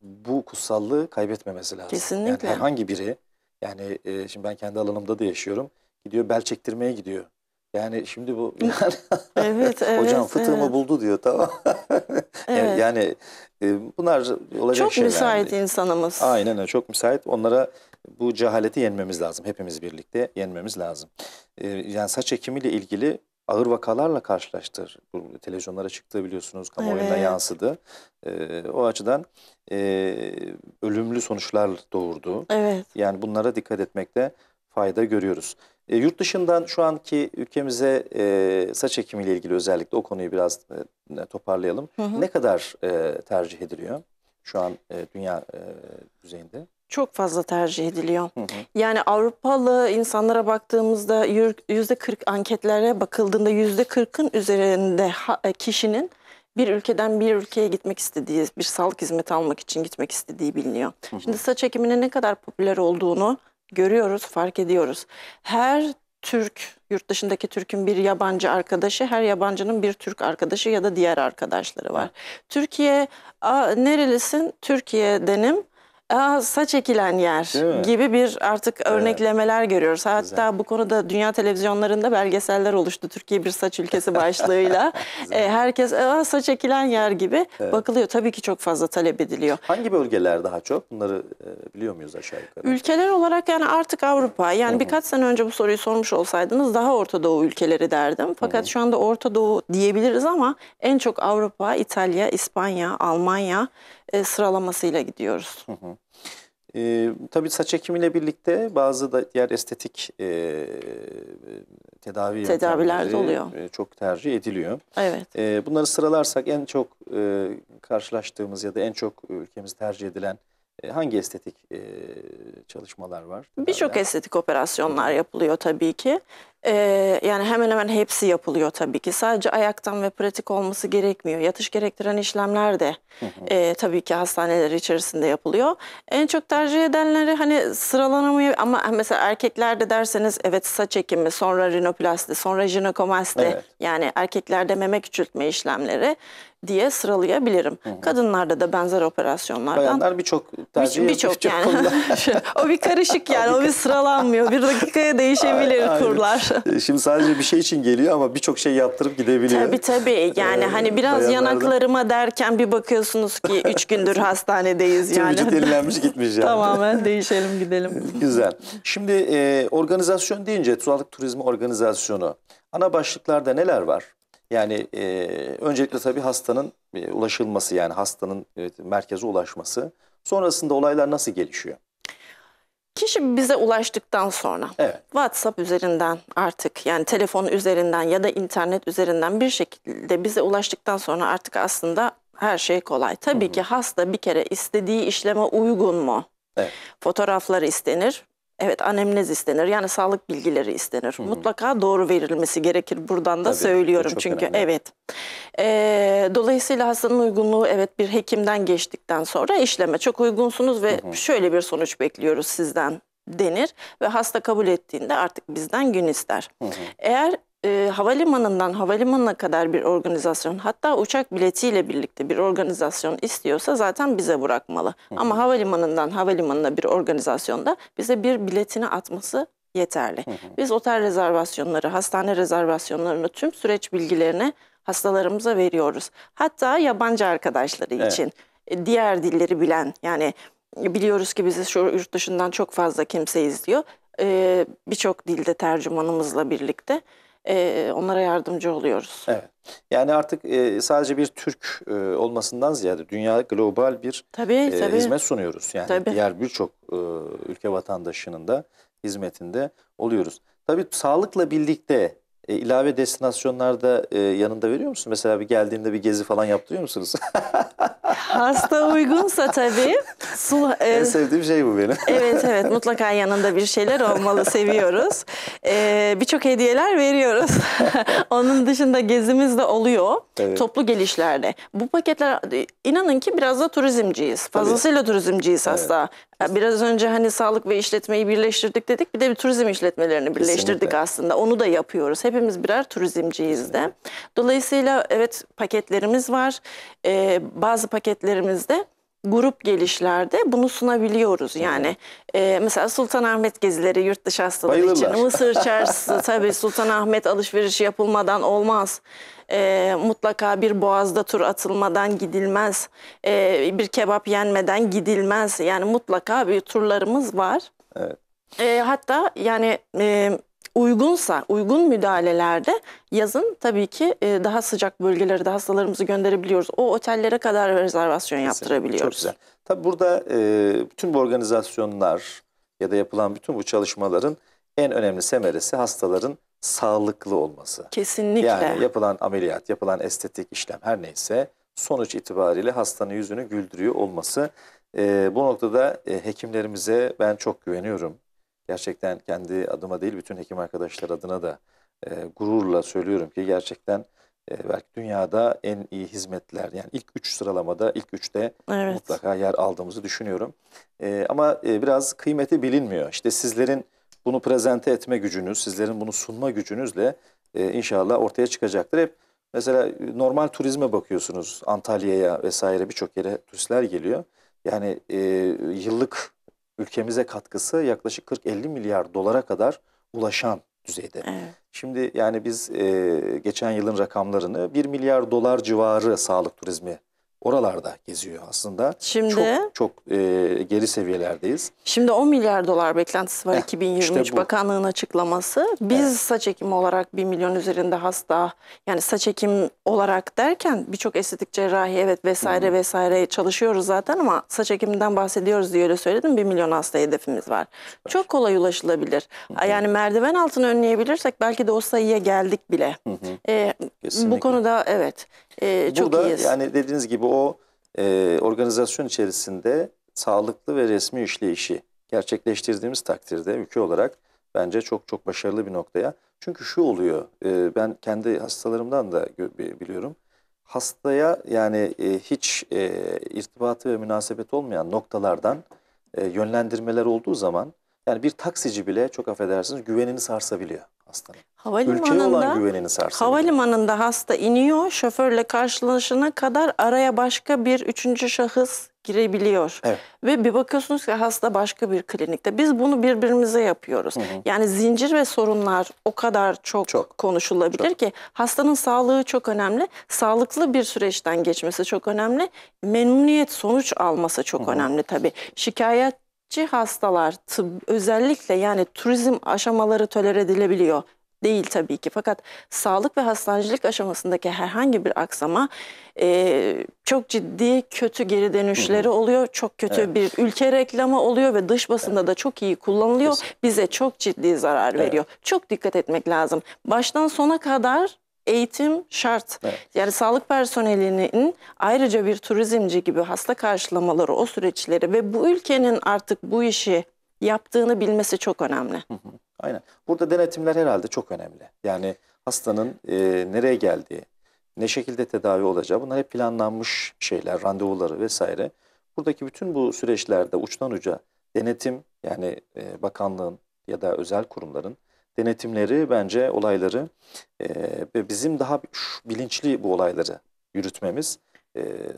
bu kutsallığı kaybetmemesi lazım. Kesinlikle. Yani herhangi biri, yani şimdi ben kendi alanımda da yaşıyorum. Gidiyor bel çektirmeye gidiyor. Yani şimdi bu hocam fıtığımı buldu diyor, tamam. Yani bunlar olacak çok şeyler. Çok müsait insanımız. Aynen öyle, çok müsait. Onlara bu cehaleti yenmemiz lazım. Hepimiz birlikte yenmemiz lazım. Yani saç ekimiyle ilgili ağır vakalarla karşılaştı. Bu televizyonlara çıktı, biliyorsunuz, kamuoyuna yansıdı. O açıdan ölümlü sonuçlar doğurdu. Yani bunlara dikkat etmekte fayda görüyoruz. Yurt dışından şu anki ülkemize saç ekimiyle ilgili özellikle o konuyu biraz toparlayalım. Ne kadar tercih ediliyor şu an dünya düzeyinde? Çok fazla tercih ediliyor. Yani Avrupalı insanlara baktığımızda %40 anketlere bakıldığında %40'ın üzerinde kişinin bir ülkeden bir ülkeye gitmek istediği, bir sağlık hizmeti almak için gitmek istediği biliniyor. Şimdi saç ekiminin ne kadar popüler olduğunu görüyoruz, fark ediyoruz. Her Türk, yurt dışındaki Türk'ün bir yabancı arkadaşı, her yabancının bir Türk arkadaşı ya da diğer arkadaşları var. Türkiye, nerelisin? Türkiye'denim. Saç ekilen yer gibi bir artık örneklemeler görüyoruz. Hatta bu konuda dünya televizyonlarında belgeseller oluştu. Türkiye bir saç ülkesi başlığıyla. Herkes saç ekilen yer gibi bakılıyor. Tabii ki çok fazla talep ediliyor. Hangi bölgeler daha çok? Bunları biliyor muyuz aşağı yukarı? Ülkeler olarak yani artık Avrupa. Yani birkaç sene önce bu soruyu sormuş olsaydınız daha Orta Doğu ülkeleri derdim. Fakat şu anda Orta Doğu diyebiliriz ama en çok Avrupa, İtalya, İspanya, Almanya sıralamasıyla gidiyoruz. Tabii saç ekimiyle birlikte bazı da diğer estetik tedaviler de oluyor. Çok tercih ediliyor. Bunları sıralarsak en çok karşılaştığımız ya da en çok ülkemizde tercih edilen hangi estetik çalışmalar var? Birçok estetik operasyonlar yapılıyor tabii ki. Yani hemen hemen hepsi yapılıyor tabii ki. Sadece ayaktan ve pratik olması gerekmiyor. Yatış gerektiren işlemler de tabii ki hastaneler içerisinde yapılıyor. En çok tercih edenleri hani sıralanamıyor ama mesela erkeklerde derseniz saç ekimi, sonra rinoplasti, sonra jinekomasti, yani erkeklerde meme küçültme işlemleri diye sıralayabilirim. Kadınlarda da benzer operasyonlardan. Bayanlar birçok tercih yapıyor. Birçok yani. O bir karışık yani. O bir sıralanmıyor. Bir dakikaya değişebilir kurlar. Şimdi sadece bir şey için geliyor ama birçok şey yaptırıp gidebiliyor. Tabii tabii. Yani hani biraz yanaklarıma derken bir bakıyorsunuz ki 3 gündür hastanedeyiz yani. Tüm vücut yenilenmiş gitmiş yani. Tamamen değişelim gidelim. Güzel. Şimdi organizasyon deyince sağlık turizmi organizasyonu. Ana başlıklarda neler var? Yani öncelikle tabii hastanın ulaşılması, yani hastanın merkeze ulaşması. Sonrasında olaylar nasıl gelişiyor? Kişi bize ulaştıktan sonra WhatsApp üzerinden artık yani telefon üzerinden ya da internet üzerinden bir şekilde bize ulaştıktan sonra artık aslında her şey kolay. Tabii ki hasta bir kere istediği işleme uygun mu? Fotoğrafları istenir. Anamnez istenir. Yani sağlık bilgileri istenir. Mutlaka doğru verilmesi gerekir. Buradan da söylüyorum çünkü. Dolayısıyla hastanın uygunluğu bir hekimden geçtikten sonra işleme çok uygunsunuz ve şöyle bir sonuç bekliyoruz sizden denir. Ve hasta kabul ettiğinde artık bizden gün ister. Eğer havalimanından havalimanına kadar bir organizasyon, hatta uçak biletiyle birlikte bir organizasyon istiyorsa zaten bize bırakmalı. Ama havalimanından havalimanına bir organizasyonda bize bir biletini atması yeterli. Biz otel rezervasyonları, hastane rezervasyonlarını, tüm süreç bilgilerini hastalarımıza veriyoruz. Hatta yabancı arkadaşları için diğer dilleri bilen, yani biliyoruz ki bizi şu yurt dışından çok fazla kimse izliyor. Birçok dilde tercümanımızla birlikte onlara yardımcı oluyoruz. Yani artık sadece bir Türk olmasından ziyade dünya global bir hizmet sunuyoruz. Yani diğer birçok ülke vatandaşının da hizmetinde oluyoruz. Tabii sağlıkla birlikte İlave destinasyonlarda yanında veriyor musun? Mesela bir geldiğinde bir gezi falan yaptırıyor musunuz? Hasta uygunsa tabii. En sevdiğim şey bu benim. Evet evet, mutlaka yanında bir şeyler olmalı, seviyoruz. Birçok hediyeler veriyoruz. Onun dışında gezimiz de oluyor. Evet. Toplu gelişlerde. Bu paketler, inanın ki biraz da turizmciyiz. Fazlasıyla turizmciyiz aslında. Evet. Biraz önce hani sağlık ve işletmeyi birleştirdik dedik. Bir de bir turizm işletmelerini birleştirdik. Kesinlikle. Aslında. Onu da yapıyoruz. Hepimiz birer turizmciyiz de. Dolayısıyla evet, paketlerimiz var. Bazı paketlerimizde grup gelişlerde bunu sunabiliyoruz yani. Mesela Sultanahmet gezileri yurt dışı hastaları bayılırlar için. Mısır çarşısı tabii Sultanahmet alışverişi yapılmadan olmaz. Mutlaka bir boğazda tur atılmadan gidilmez. Bir kebap yenmeden gidilmez. Yani mutlaka bir turlarımız var. Evet. Hatta yani... uygunsa, uygun müdahalelerde yazın tabii ki daha sıcak bölgelere de hastalarımızı gönderebiliyoruz. O otellere kadar rezervasyon yaptırabiliyoruz. Çok güzel. Tabii burada bütün bu organizasyonlar ya da yapılan bütün bu çalışmaların en önemli semeresi hastaların sağlıklı olması. Kesinlikle. Yani yapılan ameliyat, yapılan estetik işlem her neyse sonuç itibariyle hastanın yüzünü güldürüyor olması. Bu noktada hekimlerimize ben çok güveniyorum. Gerçekten kendi adıma değil, bütün hekim arkadaşlar adına da gururla söylüyorum ki gerçekten belki dünyada en iyi hizmetler, yani ilk 3 sıralamada, ilk 3'te evet, mutlaka yer aldığımızı düşünüyorum. Ama biraz kıymeti bilinmiyor. İşte sizlerin bunu prezente etme gücünüz, sizlerin bunu sunma gücünüzle inşallah ortaya çıkacaktır. Hep mesela normal turizme bakıyorsunuz, Antalya'ya vesaire birçok yere turistler geliyor. Yani yıllık ülkemize katkısı yaklaşık 40-50 milyar dolara kadar ulaşan düzeyde. Evet. Şimdi yani biz geçen yılın rakamlarını 1 milyar dolar civarı sağlık turizmi oralarda geziyor aslında. Şimdi, çok geri seviyelerdeyiz. Şimdi 10 milyar dolar beklentisi var 2023 işte bakanlığın açıklaması. Biz saç ekimi olarak 1 milyon üzerinde hasta, yani saç ekimi olarak derken birçok estetik cerrahi evet vesaire vesaire çalışıyoruz zaten ama saç ekiminden bahsediyoruz diye öyle söyledim. 1 milyon hasta hedefimiz var. Süper. Çok kolay ulaşılabilir. Hı-hı. Yani merdiven altını önleyebilirsek belki de o sayıya geldik bile. Bu konuda evet. Çok burada iyiyiz. Yani dediğiniz gibi o organizasyon içerisinde sağlıklı ve resmi işleyişi gerçekleştirdiğimiz takdirde ülke olarak bence çok çok başarılı bir noktaya. Çünkü şu oluyor, ben kendi hastalarımdan da biliyorum. Hastaya yani hiç irtibatı ve münasebeti olmayan noktalardan yönlendirmeler olduğu zaman yani bir taksici bile çok affedersiniz güvenini sarsabiliyor hastanın. Havalimanında hasta iniyor, şoförle karşılaşana kadar araya başka bir üçüncü şahıs girebiliyor. Evet. Ve bir bakıyorsunuz ki hasta başka bir klinikte. Biz bunu birbirimize yapıyoruz. Hı hı. Yani zincir ve sorunlar o kadar çok konuşulabilir ki hastanın sağlığı çok önemli. Sağlıklı bir süreçten geçmesi çok önemli. Memnuniyet sonuç alması çok önemli tabii. Şikayetçi hastalar özellikle yani turizm aşamaları tolere edilebiliyor. Değil tabii ki, fakat sağlık ve hastanecilik aşamasındaki herhangi bir aksama çok ciddi kötü geri dönüşleri oluyor. Çok kötü bir ülke reklamı oluyor ve dış basında da çok iyi kullanılıyor. Kesinlikle. Bize çok ciddi zarar veriyor. Çok dikkat etmek lazım. Baştan sona kadar eğitim şart. Yani sağlık personelinin ayrıca bir turizmci gibi hasta karşılamaları, o süreçleri ve bu ülkenin artık bu işi yaptığını bilmesi çok önemli. Aynen. Burada denetimler herhalde çok önemli. Yani hastanın nereye geldiği, ne şekilde tedavi olacağı, bunlar hep planlanmış şeyler, randevuları vesaire. Buradaki bütün bu süreçlerde uçtan uca denetim, yani bakanlığın ya da özel kurumların denetimleri bence olayları ve bizim daha bilinçli bu olayları yürütmemiz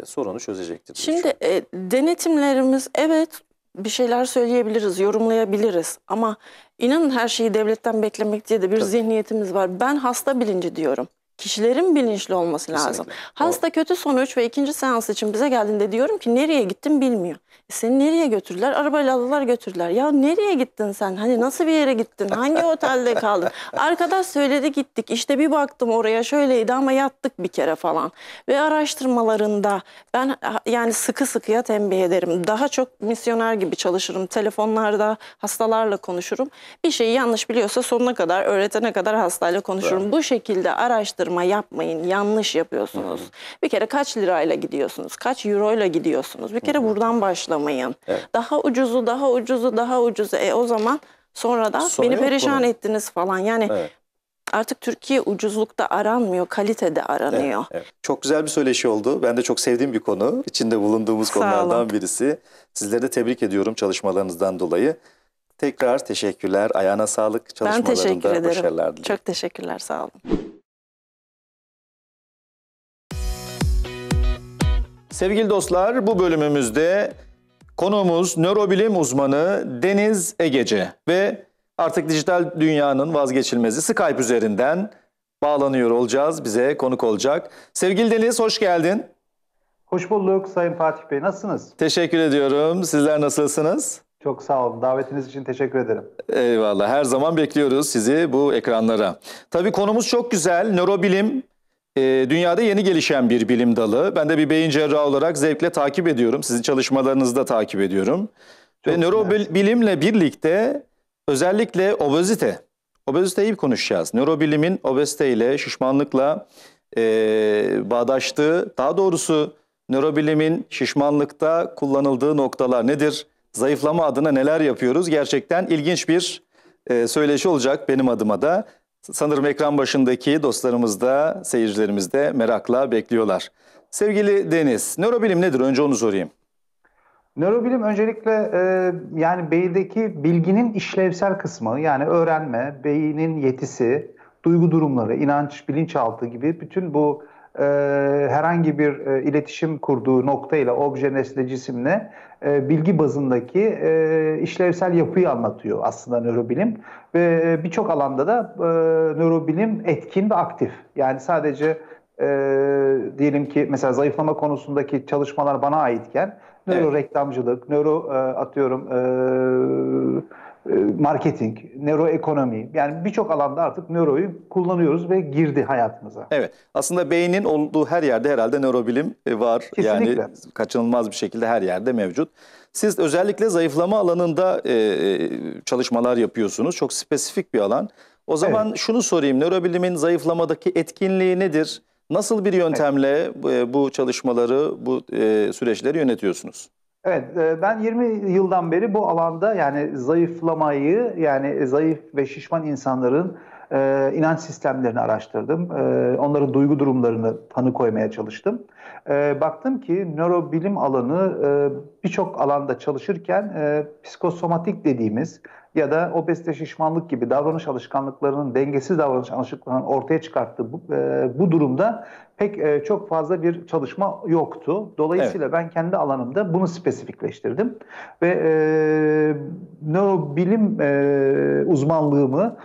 sorunu çözecektir. Şimdi denetimlerimiz evet, bir şeyler söyleyebiliriz, yorumlayabiliriz ama inanın her şeyi devletten beklemek diye de bir zihniyetimiz var. Ben hasta bilinci diyorum. kişilerin bilinçli olması kesinlikle lazım. Hasta kötü sonuç ve ikinci seans için bize geldiğinde diyorum ki nereye gittin bilmiyor. Seni nereye götürdüler? Arabayla aldılar götürdüler. Ya nereye gittin sen? Hani nasıl bir yere gittin? Hangi otelde kaldın? Arkadaş söyledi gittik. İşte bir baktım oraya şöyleydi ama yattık bir kere falan. Ve araştırmalarında ben yani sıkı sıkıya tembih ederim. Daha çok misyoner gibi çalışırım. Telefonlarda hastalarla konuşurum. Bir şeyi yanlış biliyorsa sonuna kadar, öğretene kadar hastayla konuşurum. Evet. Bu şekilde araştırma yapmayın. Yanlış yapıyorsunuz. Hı-hı. Bir kere kaç lirayla gidiyorsunuz? Kaç euroyla gidiyorsunuz? Bir kere buradan başlamayın. Evet. Daha ucuzu. O zaman sonra da beni perişan ettiniz falan. Yani evet, artık Türkiye ucuzlukta aranmıyor, kalitede aranıyor. Evet. Evet. Çok güzel bir söyleşi oldu. Ben de çok sevdiğim bir konu. İçinde bulunduğumuz konulardan birisi. Sizleri de tebrik ediyorum çalışmalarınızdan dolayı. Tekrar teşekkürler. Ayağına sağlık. Çalışmalarında başarılar dilerim. Çok teşekkürler. Sağ olun. Sevgili dostlar, bu bölümümüzde konuğumuz nörobilim uzmanı Deniz Egece ve artık dijital dünyanın vazgeçilmezi Skype üzerinden bağlanıyor olacağız. Bize konuk olacak. Sevgili Deniz, hoş geldin. Hoş bulduk Sayın Fatih Bey. Nasılsınız? Teşekkür ediyorum. Sizler nasılsınız? Çok sağ olun. Davetiniz için teşekkür ederim. Eyvallah. Her zaman bekliyoruz sizi bu ekranlara. Tabii konumuz çok güzel. Nörobilim dünyada yeni gelişen bir bilim dalı. Ben de bir beyin cerrahı olarak zevkle takip ediyorum. Sizin çalışmalarınızı da takip ediyorum. Çok ve nörobilimle birlikte özellikle obezite. Obeziteyi konuşacağız. Nörobilimin obeziteyle, şişmanlıkla bağdaştığı, daha doğrusu nörobilimin şişmanlıkta kullanıldığı noktalar nedir? Zayıflama adına neler yapıyoruz? Gerçekten ilginç bir söyleşi olacak benim adıma da. Sanırım ekran başındaki dostlarımız da, seyircilerimiz de merakla bekliyorlar. Sevgili Deniz, nörobilim nedir? Önce onu sorayım. Nörobilim öncelikle yani beyindeki bilginin işlevsel kısmı, yani öğrenme, beynin yetisi, duygu durumları, inanç, bilinçaltı gibi bütün bu herhangi bir iletişim kurduğu noktayla, obje, nesne, cisimle bilgi bazındaki işlevsel yapıyı anlatıyor aslında nörobilim. Ve birçok alanda da nörobilim etkin ve aktif. Yani sadece diyelim ki mesela zayıflama konusundaki çalışmalar bana aitken nöro reklamcılık, nöro marketing, nöroekonomi, yani birçok alanda artık nöroyu kullanıyoruz ve girdi hayatımıza. Evet, aslında beynin olduğu her yerde herhalde nörobilim var. Kesinlikle. Yani kaçınılmaz bir şekilde her yerde mevcut. Siz özellikle zayıflama alanında çalışmalar yapıyorsunuz. Çok spesifik bir alan. O zaman şunu sorayım, nörobilimin zayıflamadaki etkinliği nedir? Nasıl bir yöntemle bu çalışmaları, bu süreçleri yönetiyorsunuz? Evet, ben 20 yıldan beri bu alanda yani zayıflamayı, yani zayıf ve şişman insanların inanç sistemlerini araştırdım. Onların duygu durumlarını tanı koymaya çalıştım. Baktım ki nörobilim alanı birçok alanda çalışırken psikosomatik dediğimiz ya da obezite, şişmanlık gibi davranış alışkanlıklarının, dengesiz davranış alışkanlıklarının ortaya çıkarttığı bu durumda pek çok fazla bir çalışma yoktu. Dolayısıyla ben kendi alanımda bunu spesifikleştirdim. Ve nörobilim uzmanlığımı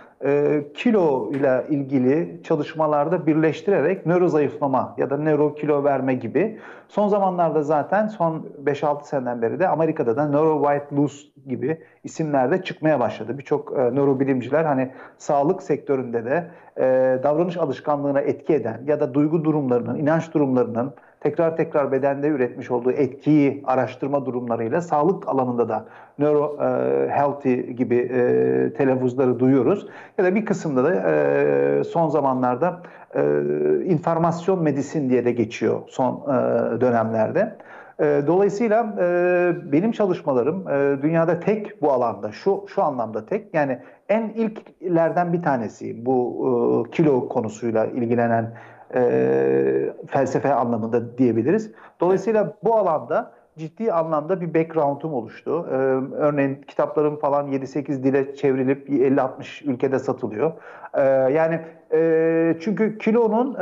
kilo ile ilgili çalışmalarda birleştirerek nöro zayıflama ya da nöro kilo verme gibi. Son zamanlarda zaten son 5-6 seneden beri de Amerika'da da nöro weight loss gibi isimlerde çıkmaya başladı. Birçok nörobilimciler hani sağlık sektöründe de davranış alışkanlığına etki eden ya da duygu durumlarının, inanç durumlarının tekrar tekrar bedende üretmiş olduğu etkiyi araştırma durumlarıyla sağlık alanında da nöro healthy gibi telaffuzları duyuyoruz. Ya da bir kısımda da son zamanlarda informasyon medisin diye de geçiyor son dönemlerde. Dolayısıyla benim çalışmalarım dünyada tek bu alanda, şu anlamda tek. Yani en ilklerden bir tanesi bu kilo konusuyla ilgilenen felsefe anlamında diyebiliriz. Dolayısıyla bu alanda ciddi anlamda bir background'um oluştu. Örneğin kitaplarım falan 7-8 dile çevrilip 50-60 ülkede satılıyor. Yani çünkü kilonun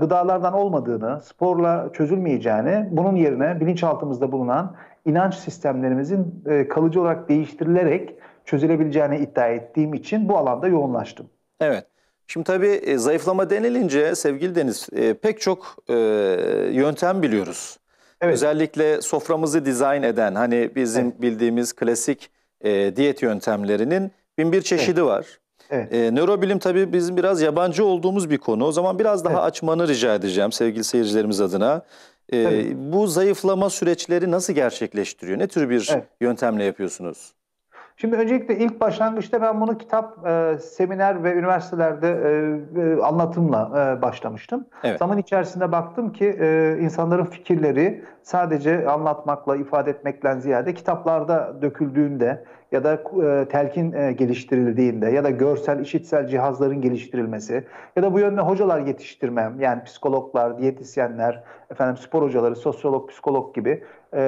gıdalardan olmadığını, sporla çözülmeyeceğini, bunun yerine bilinçaltımızda bulunan inanç sistemlerimizin kalıcı olarak değiştirilerek çözülebileceğini iddia ettiğim için bu alanda yoğunlaştım. Evet. Şimdi tabii zayıflama denilince sevgili Deniz pek çok yöntem biliyoruz. Evet. Özellikle soframızı dizayn eden hani bizim evet. bildiğimiz klasik diyet yöntemlerinin 1001 çeşidi evet. var. Evet. Nörobilim tabii bizim biraz yabancı olduğumuz bir konu. O zaman biraz daha evet. açmanı rica edeceğim sevgili seyircilerimiz adına. Bu zayıflama süreçleri nasıl gerçekleştiriyor? Ne tür bir evet. yöntemle yapıyorsunuz? Şimdi öncelikle ilk başlangıçta ben bunu kitap, seminer ve üniversitelerde anlatımla başlamıştım. Evet. Zaman içerisinde baktım ki insanların fikirleri sadece anlatmakla, ifade etmekten ziyade kitaplarda döküldüğünde ya da telkin geliştirildiğinde ya da görsel, işitsel cihazların geliştirilmesi ya da bu yönde hocalar yetiştirmem, yani psikologlar, diyetisyenler, spor hocaları, sosyolog, psikolog gibi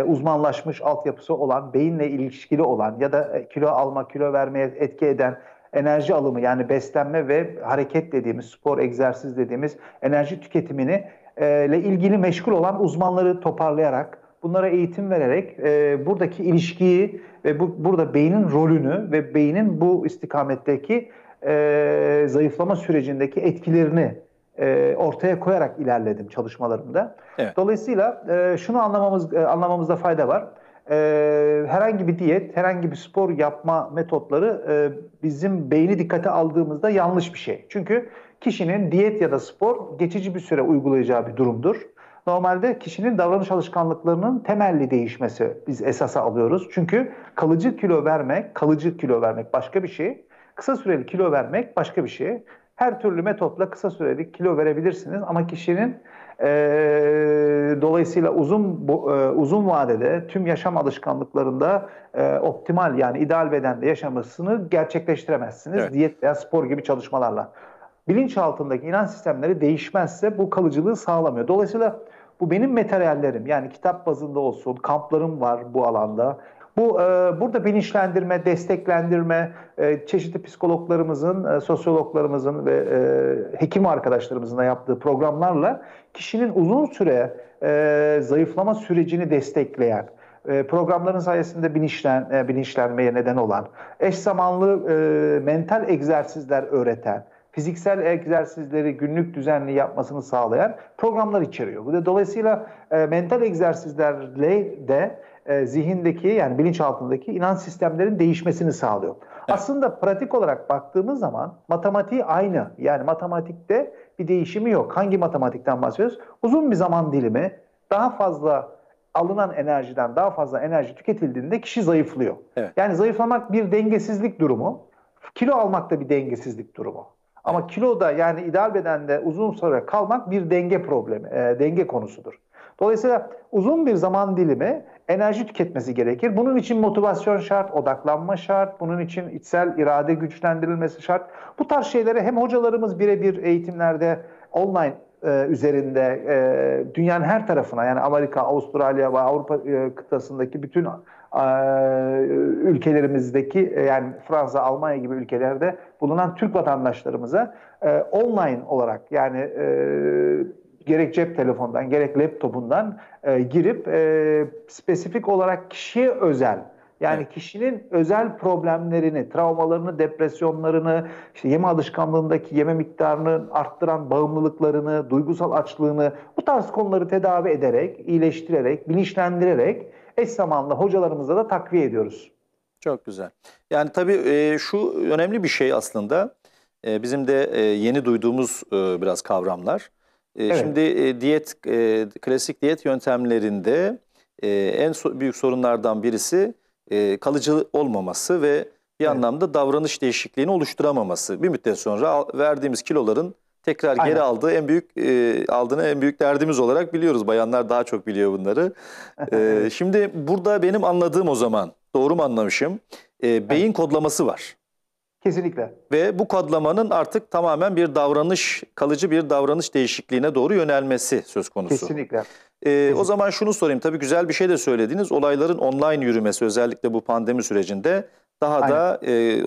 uzmanlaşmış altyapısı olan, beyinle ilişkili olan ya da kilo alma, kilo vermeye etki eden enerji alımı, yani beslenme ve hareket dediğimiz, spor, egzersiz dediğimiz enerji tüketimini ile ilgili meşgul olan uzmanları toparlayarak, bunlara eğitim vererek buradaki ilişkiyi ve burada beynin rolünü ve beynin bu istikametteki zayıflama sürecindeki etkilerini ortaya koyarak ilerledim çalışmalarımda. Evet. Dolayısıyla şunu anlamamızda fayda var. Herhangi bir diyet, herhangi bir spor yapma metotları bizim beyni dikkate aldığımızda yanlış bir şey. Çünkü kişinin diyet ya da spor geçici bir süre uygulayacağı bir durumdur. Normalde kişinin davranış alışkanlıklarının temelli değişmesi biz esasa alıyoruz. Çünkü kalıcı kilo vermek başka bir şey. Kısa süreli kilo vermek başka bir şey. Her türlü metotla kısa süreli kilo verebilirsiniz ama kişinin dolayısıyla uzun vadede tüm yaşam alışkanlıklarında optimal, yani ideal bedende yaşamasını gerçekleştiremezsiniz. Evet. Diyet veya spor gibi çalışmalarla. Bilinçaltındaki inanç sistemleri değişmezse bu kalıcılığı sağlamıyor. Dolayısıyla bu benim materyallerim, yani kitap bazında olsun, kamplarım var bu alanda. Burada bilinçlendirme, desteklendirme, çeşitli psikologlarımızın, sosyologlarımızın ve hekim arkadaşlarımızın da yaptığı programlarla kişinin uzun süre zayıflama sürecini destekleyen, programların sayesinde bilinçlenmeye neden olan, eş zamanlı mental egzersizler öğreten, fiziksel egzersizleri günlük düzenli yapmasını sağlayan programlar içeriyor. Dolayısıyla mental egzersizlerle de zihindeki, yani bilinçaltındaki inanç sistemlerin değişmesini sağlıyor. Evet. Aslında pratik olarak baktığımız zaman matematiği aynı. Yani matematikte bir değişimi yok. Hangi matematikten bahsediyoruz? Uzun bir zaman dilimi daha fazla alınan enerjiden daha fazla enerji tüketildiğinde kişi zayıflıyor. Evet. Yani zayıflamak bir dengesizlik durumu. Kilo almak da bir dengesizlik durumu. Ama kiloda, yani ideal bedende uzun süre kalmak bir denge problemi, denge konusudur. Dolayısıyla uzun bir zaman dilimi enerji tüketmesi gerekir. Bunun için motivasyon şart, odaklanma şart, bunun için içsel irade güçlendirilmesi şart. Bu tarz şeyleri hem hocalarımız birebir eğitimlerde, online üzerinde dünyanın her tarafına, yani Amerika, Avustralya ve Avrupa kıtasındaki bütün ülkelerimizdeki, yani Fransa, Almanya gibi ülkelerde bulunan Türk vatandaşlarımıza online olarak, yani gerek cep telefondan gerek laptopundan girip spesifik olarak kişiye özel, yani evet. kişinin özel problemlerini, travmalarını, depresyonlarını, işte yeme alışkanlığındaki yeme miktarını arttıran bağımlılıklarını, duygusal açlığını, bu tarz konuları tedavi ederek, iyileştirerek, bilinçlendirerek eş zamanlı hocalarımızla da takviye ediyoruz. Çok güzel. Yani tabii şu önemli bir şey aslında. Bizim de yeni duyduğumuz biraz kavramlar. Evet. Şimdi diyet, klasik diyet yöntemlerinde en büyük sorunlardan birisi kalıcı olmaması ve bir evet. anlamda davranış değişikliğini oluşturamaması. Bir müddet sonra verdiğimiz kiloların tekrar Aynen. geri aldığı en büyük derdimiz olarak biliyoruz. Bayanlar daha çok biliyor bunları. Şimdi burada benim anladığım, o zaman doğru mu anlamışım? Beyin evet. kodlaması var. Kesinlikle. Ve bu kodlamanın artık tamamen bir davranış, kalıcı bir davranış değişikliğine doğru yönelmesi söz konusu. Kesinlikle. O zaman şunu sorayım. Tabii güzel bir şey de söylediniz. Olayların online yürümesi, özellikle bu pandemi sürecinde daha Aynen. da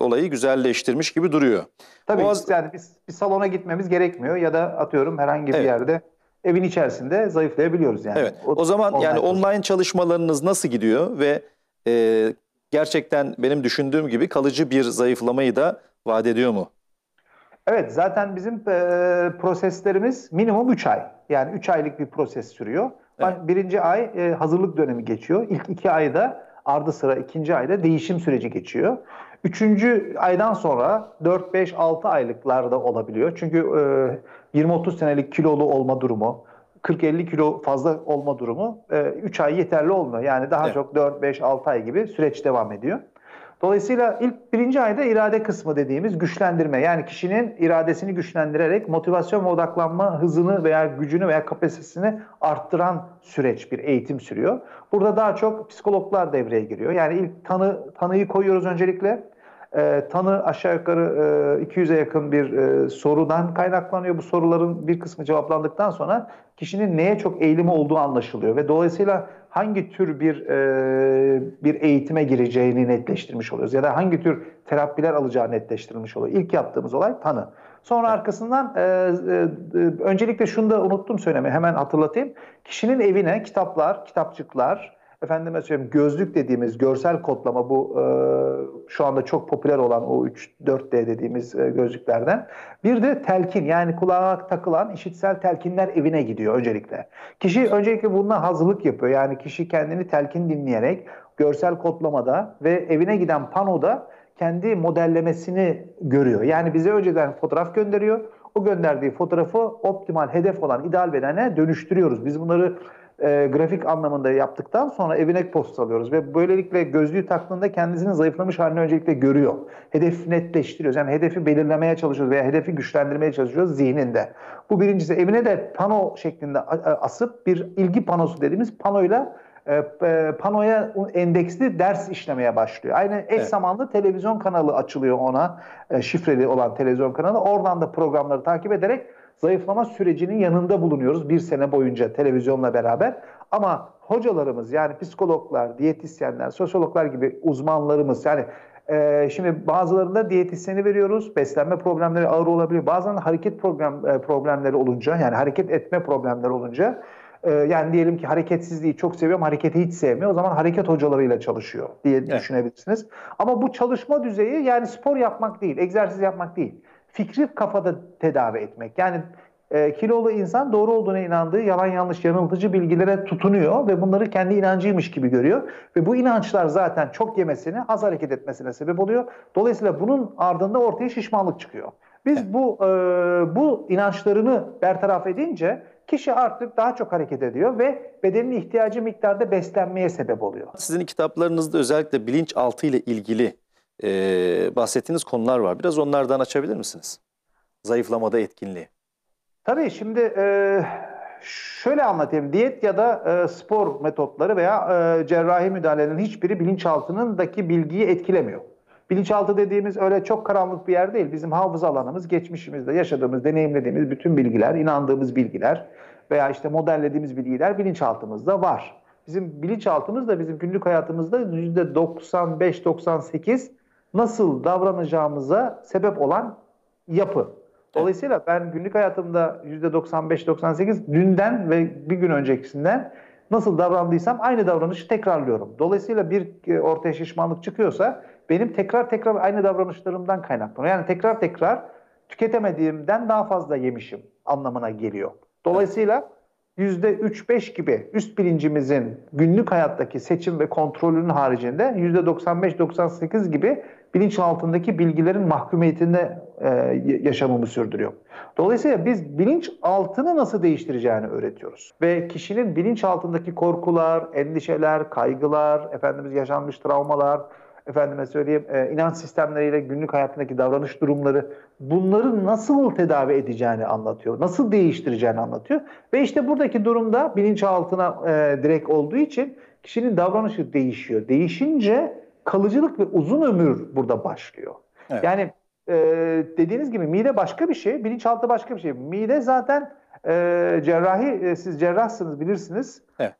olayı güzelleştirmiş gibi duruyor. Tabii yani biz bir salona gitmemiz gerekmiyor ya da atıyorum herhangi evet. bir yerde evin içerisinde zayıflayabiliyoruz yani. Evet. O zaman yani online çalışmalarınız nasıl gidiyor ve gerçekten benim düşündüğüm gibi kalıcı bir zayıflamayı da vaat ediyor mu? Evet, zaten bizim proseslerimiz minimum 3 ay. Yani 3 aylık bir proses sürüyor. Evet. Birinci ay hazırlık dönemi geçiyor. İlk 2 ayda, ardı sıra ikinci ayda değişim süreci geçiyor. Üçüncü aydan sonra 4-5-6 aylıklarda olabiliyor. Çünkü 20-30 senelik kilolu olma durumu, 40-50 kilo fazla olma durumu 3 ay yeterli olmuyor. Yani daha çok 4-5-6 ay gibi süreç devam ediyor. Dolayısıyla ilk birinci ayda irade kısmı dediğimiz güçlendirme. Yani kişinin iradesini güçlendirerek motivasyon ve odaklanma hızını veya gücünü veya kapasitesini arttıran süreç, bir eğitim sürüyor. Burada daha çok psikologlar devreye giriyor. Yani ilk tanıyı koyuyoruz öncelikle. Tanı aşağı yukarı 200'e yakın bir sorudan kaynaklanıyor. Bu soruların bir kısmı cevaplandıktan sonra kişinin neye çok eğilimi olduğu anlaşılıyor ve dolayısıyla hangi tür bir eğitime gireceğini netleştirmiş oluyoruz ya da hangi tür terapiler alacağı netleştirilmiş oluyor. İlk yaptığımız olay tanı. Sonra arkasından öncelikle şunu da unuttum söylemeyi, hemen hatırlatayım. Kişinin evine kitaplar, kitapçıklar, efendime söyleyeyim gözlük dediğimiz görsel kodlama, bu şu anda çok popüler olan o 3-4D dediğimiz gözlüklerden. Bir de telkin, yani kulağa takılan işitsel telkinler evine gidiyor öncelikle. Kişi öncelikle bununla hazırlık yapıyor. Yani kişi kendini telkin dinleyerek görsel kodlamada ve evine giden panoda kendi modellemesini görüyor. Yani bize önceden fotoğraf gönderiyor. O gönderdiği fotoğrafı optimal, hedef olan ideal bedene dönüştürüyoruz. Biz bunları grafik anlamında yaptıktan sonra evine postalıyoruz ve böylelikle gözlüğü taktığında kendisinin zayıflamış halini öncelikle görüyor. Hedefi netleştiriyoruz. Yani hedefi belirlemeye çalışıyoruz veya hedefi güçlendirmeye çalışıyoruz zihninde. Bu birincisi. Evine de pano şeklinde asıp bir ilgi panosu dediğimiz panoyla panoya endeksli ders işlemeye başlıyor. Aynı eş zamanlı televizyon kanalı açılıyor ona. Şifreli olan televizyon kanalı. Oradan da programları takip ederek zayıflama sürecinin yanında bulunuyoruz bir sene boyunca televizyonla beraber. Ama hocalarımız, yani psikologlar, diyetisyenler, sosyologlar gibi uzmanlarımız, yani şimdi bazılarında diyetisyeni veriyoruz, beslenme problemleri ağır olabiliyor. Bazen hareket problemleri olunca, yani hareket etme problemleri olunca, yani diyelim ki hareketsizliği çok seviyorum, hareketi hiç sevmiyor. O zaman hareket hocalarıyla çalışıyor diye düşünebilirsiniz. Ama bu çalışma düzeyi, yani spor yapmak değil, egzersiz yapmak değil. Fikri kafada tedavi etmek. Yani kilolu insan doğru olduğuna inandığı yalan yanlış yanıltıcı bilgilere tutunuyor ve bunları kendi inancıymış gibi görüyor. Ve bu inançlar zaten çok yemesine, az hareket etmesine sebep oluyor. Dolayısıyla bunun ardında ortaya şişmanlık çıkıyor. Biz bu inançlarını bertaraf edince kişi artık daha çok hareket ediyor ve bedenin ihtiyacı miktarda beslenmeye sebep oluyor. Sizin kitaplarınızda özellikle bilinçaltı ile ilgili bahsettiğiniz konular var. Biraz onlardan açabilir misiniz? Zayıflamada etkinliği. Tabii, şimdi şöyle anlatayım. Diyet ya da spor metotları veya cerrahi müdahalenin hiçbiri bilinçaltındaki bilgiyi etkilemiyor. Bilinçaltı dediğimiz öyle çok karanlık bir yer değil. Bizim hafıza alanımız, geçmişimizde yaşadığımız, deneyimlediğimiz bütün bilgiler, inandığımız bilgiler veya işte modellediğimiz bilgiler bilinçaltımızda var. Bizim bilinçaltımız da bizim günlük hayatımızda %95-98 nasıl davranacağımıza sebep olan yapı. Dolayısıyla ben günlük hayatımda %95-98 dünden ve bir gün öncekisinden nasıl davrandıysam aynı davranışı tekrarlıyorum. Dolayısıyla bir ortaya şişmanlık çıkıyorsa benim tekrar aynı davranışlarımdan kaynaklanıyor. Yani tekrar tüketemediğimden daha fazla yemişim anlamına geliyor. Dolayısıyla %3-5 gibi üst bilincimizin günlük hayattaki seçim ve kontrolünün haricinde %95-98 gibi bilinçaltındaki bilgilerin mahkumiyetinde yaşamımı sürdürüyor. Dolayısıyla biz bilinçaltını nasıl değiştireceğini öğretiyoruz. Ve kişinin bilinçaltındaki korkular, endişeler, kaygılar, yaşanmış travmalar, inanç sistemleriyle günlük hayatındaki davranış durumları, bunları nasıl tedavi edeceğini anlatıyor. Nasıl değiştireceğini anlatıyor. Ve işte buradaki durumda bilinçaltına direkt olduğu için kişinin davranışı değişiyor. Değişince kalıcılık ve uzun ömür burada başlıyor. Evet. Yani dediğiniz gibi mide başka bir şey, bilinçaltı başka bir şey. Mide zaten siz cerrahsınız, bilirsiniz. Evet.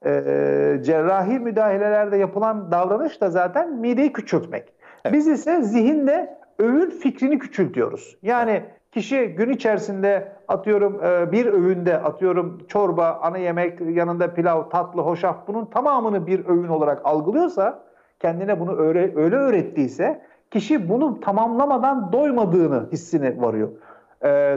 Cerrahi müdahalelerde yapılan davranış da zaten mideyi küçültmek. Evet. Biz ise zihinde öğün fikrini küçültüyoruz. Yani kişi gün içerisinde bir öğünde çorba, ana yemek, yanında pilav, tatlı, hoşaf, bunun tamamını bir öğün olarak algılıyorsa, kendine bunu öyle öğrettiyse, kişi bunu tamamlamadan doymadığını hissine varıyor.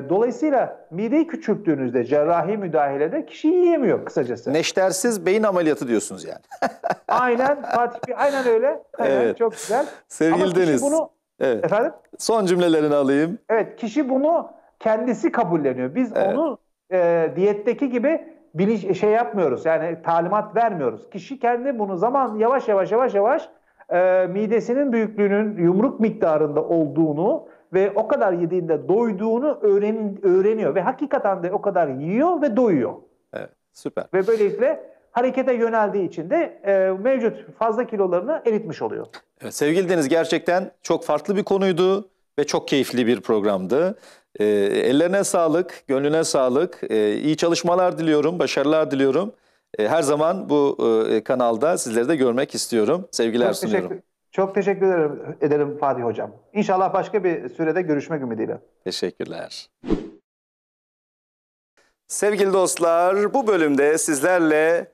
Dolayısıyla mideyi küçülttüğünüzde cerrahi müdahalede kişi yiyemiyor kısacası. Neştersiz beyin ameliyatı diyorsunuz yani. Aynen Fatih Bey, aynen öyle. Aynen, evet. Çok güzel. Sevgili Deniz. Bunu... Evet. Efendim? Son cümlelerini alayım. Evet, kişi bunu kendisi kabulleniyor. Biz evet. Onu diyetteki gibi bilinç şey yapmıyoruz. Yani talimat vermiyoruz. Kişi kendi bunu zaman yavaş yavaş midesinin büyüklüğünün yumruk miktarında olduğunu ve o kadar yediğinde doyduğunu öğreniyor ve hakikaten de o kadar yiyor ve doyuyor. Evet, süper. Ve böylelikle harekete yöneldiği için de mevcut fazla kilolarını eritmiş oluyor. Evet, sevgili Deniz, gerçekten çok farklı bir konuydu ve çok keyifli bir programdı. Ellerine sağlık, gönlüne sağlık. İyi çalışmalar diliyorum, başarılar diliyorum. Her zaman bu kanalda sizleri de görmek istiyorum. Sevgiler sunuyorum. Çok teşekkür ederim Fatih Hocam. İnşallah başka bir sürede görüşmek ümidiyle. Teşekkürler. Sevgili dostlar, bu bölümde sizlerle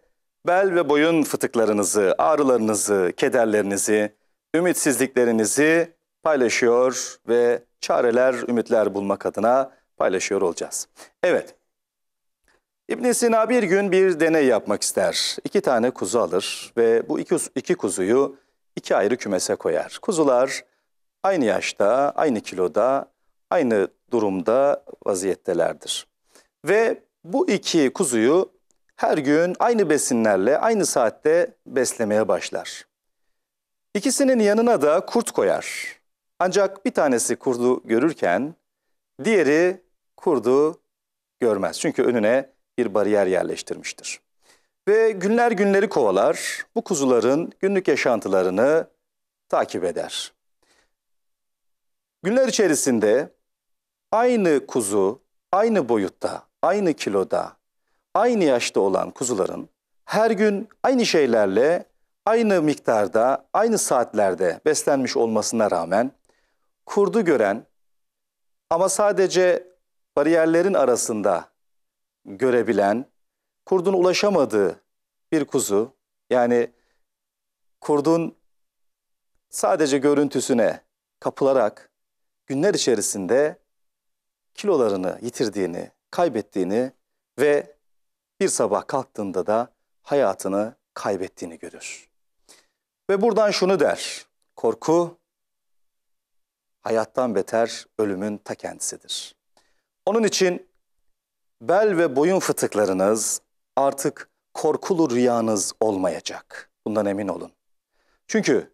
bel ve boyun fıtıklarınızı, ağrılarınızı, kederlerinizi, ümitsizliklerinizi paylaşıyor ve çareler, ümitler bulmak adına paylaşıyor olacağız. Evet, İbn Sina bir gün bir deney yapmak ister. 2 tane kuzu alır ve bu iki kuzuyu 2 ayrı kümese koyar. Kuzular aynı yaşta, aynı kiloda, aynı durumda vaziyettelerdir. Ve bu 2 kuzuyu her gün aynı besinlerle, aynı saatte beslemeye başlar. İkisinin yanına da kurt koyar. Ancak bir tanesi kurdu görürken diğeri kurdu görmez. Çünkü önüne bir bariyer yerleştirmiştir. Ve günler günleri kovalar, bu kuzuların günlük yaşantılarını takip eder. Günler içerisinde aynı kuzu, aynı boyutta, aynı kiloda, aynı yaşta olan kuzuların her gün aynı şeylerle, aynı miktarda, aynı saatlerde beslenmiş olmasına rağmen kurdu gören ama sadece bariyerlerin arasında görebilen, kurdun ulaşamadığı bir kuzu, yani kurdun sadece görüntüsüne kapılarak günler içerisinde kilolarını yitirdiğini, kaybettiğini ve bir sabah kalktığında da hayatını kaybettiğini görür. Ve buradan şunu der, korku hayattan beter ölümün ta kendisidir. Onun için bel ve boyun fıtıklarınız artık korkulu rüyanız olmayacak. Bundan emin olun. Çünkü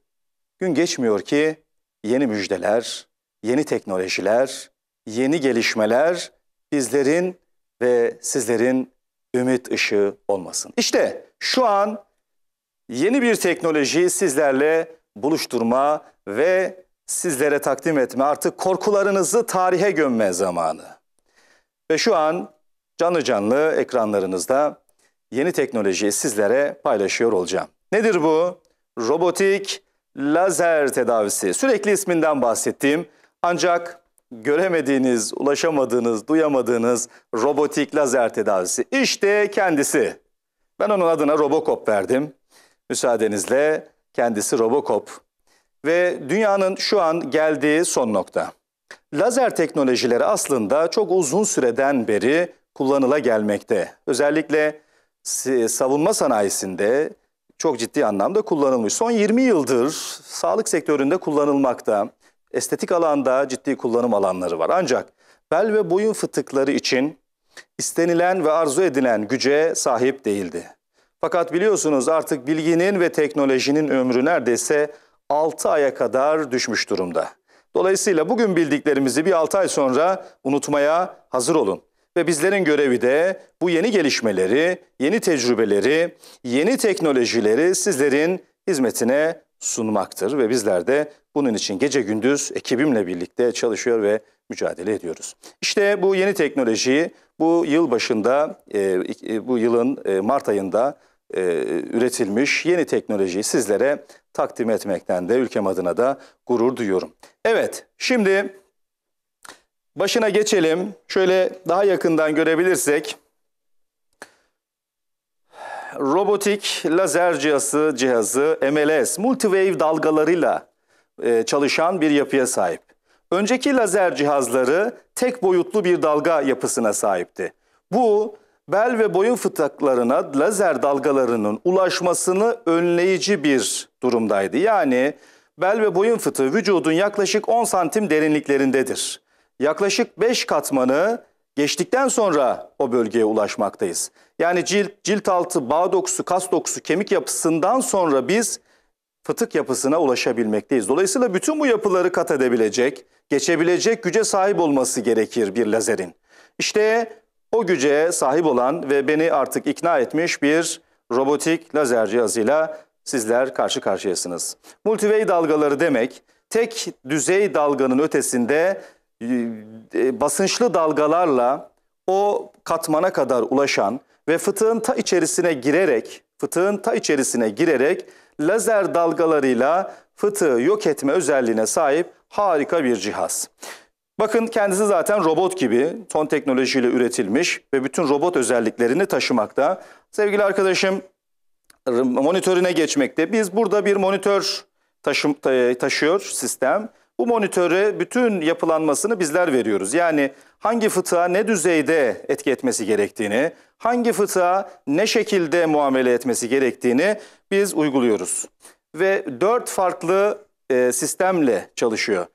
gün geçmiyor ki yeni müjdeler, yeni teknolojiler, yeni gelişmeler bizlerin ve sizlerin ümit ışığı olmasın. İşte şu an yeni bir teknolojiyi sizlerle buluşturma ve sizlere takdim etme, artık korkularınızı tarihe gömme zamanı. Ve şu an canlı canlı ekranlarınızda yeni teknolojiyi sizlere paylaşıyor olacağım. Nedir bu? Robotik lazer tedavisi. Sürekli isminden bahsettiğim ancak göremediğiniz, ulaşamadığınız, duyamadığınız robotik lazer tedavisi. İşte kendisi. Ben onun adına Robocop verdim. Müsaadenizle kendisi Robocop. Ve dünyanın şu an geldiği son nokta. Lazer teknolojileri aslında çok uzun süreden beri kullanıla gelmekte. Özellikle savunma sanayisinde çok ciddi anlamda kullanılmış. Son 20 yıldır sağlık sektöründe kullanılmakta. Estetik alanda ciddi kullanım alanları var. Ancak bel ve boyun fıtıkları için istenilen ve arzu edilen güce sahip değildi. Fakat biliyorsunuz artık bilginin ve teknolojinin ömrü neredeyse 6 aya kadar düşmüş durumda. Dolayısıyla bugün bildiklerimizi bir 6 ay sonra unutmaya hazır olun. Ve bizlerin görevi de bu yeni gelişmeleri, yeni tecrübeleri, yeni teknolojileri sizlerin hizmetine sunmaktır. Ve bizler de bunun için gece gündüz ekibimle birlikte çalışıyor ve mücadele ediyoruz. İşte bu yeni teknolojiyi bu yıl başında, bu yılın Mart ayında üretilmiş yeni teknolojiyi sizlere takdim etmekten de ülkem adına da gurur duyuyorum. Evet, şimdi başına geçelim. Şöyle daha yakından görebilirsek. Robotik lazer cihazı MLS, multiwave dalgalarıyla çalışan bir yapıya sahip. Önceki lazer cihazları tek boyutlu bir dalga yapısına sahipti. Bu, bel ve boyun fıtıklarına lazer dalgalarının ulaşmasını önleyici bir durumdaydı. Yani bel ve boyun fıtığı vücudun yaklaşık 10 santim derinliklerindedir. Yaklaşık 5 katmanı geçtikten sonra o bölgeye ulaşmaktayız. Yani cilt altı, bağ dokusu, kas dokusu, kemik yapısından sonra biz fıtık yapısına ulaşabilmekteyiz. Dolayısıyla bütün bu yapıları kat edebilecek, geçebilecek güce sahip olması gerekir bir lazerin. İşte o güce sahip olan ve beni artık ikna etmiş bir robotik lazer cihazıyla sizler karşı karşıyasınız. Multiwave dalgaları demek, tek düzey dalganın ötesinde basınçlı dalgalarla o katmana kadar ulaşan ve fıtığın ta içerisine girerek lazer dalgalarıyla fıtığı yok etme özelliğine sahip harika bir cihaz. Bakın, kendisi zaten robot gibi son teknolojiyle üretilmiş ve bütün robot özelliklerini taşımakta. Sevgili arkadaşım monitörüne geçmekte. Biz burada bir monitör taşıyor sistem. Bu monitöre bütün yapılanmasını bizler veriyoruz. Yani hangi fıtığa ne düzeyde etki etmesi gerektiğini, hangi fıtığa ne şekilde muamele etmesi gerektiğini biz uyguluyoruz. Ve 4 farklı sistemle çalışıyor.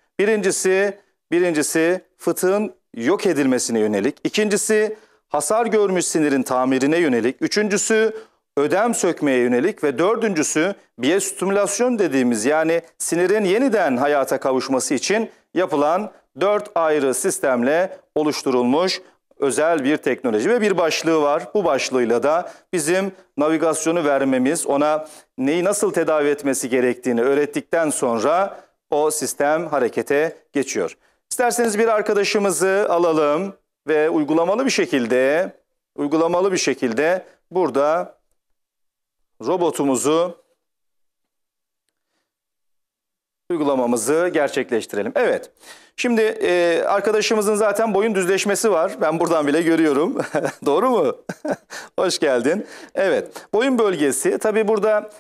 Birincisi fıtığın yok edilmesine yönelik. İkincisi hasar görmüş sinirin tamirine yönelik. Üçüncüsü ödem sökmeye yönelik ve dördüncüsü biyostimülasyon dediğimiz, yani sinirin yeniden hayata kavuşması için yapılan 4 ayrı sistemle oluşturulmuş özel bir teknoloji. Ve bir başlığı var. Bu başlığıyla da bizim navigasyonu vermemiz, ona neyi nasıl tedavi etmesi gerektiğini öğrettikten sonra o sistem harekete geçiyor. İsterseniz bir arkadaşımızı alalım ve uygulamalı bir şekilde burada robotumuzu, uygulamamızı gerçekleştirelim. Evet, şimdi arkadaşımızın zaten boyun düzleşmesi var. Ben buradan bile görüyorum. Doğru mu? Hoş geldin. Evet, boyun bölgesi. Tabii burada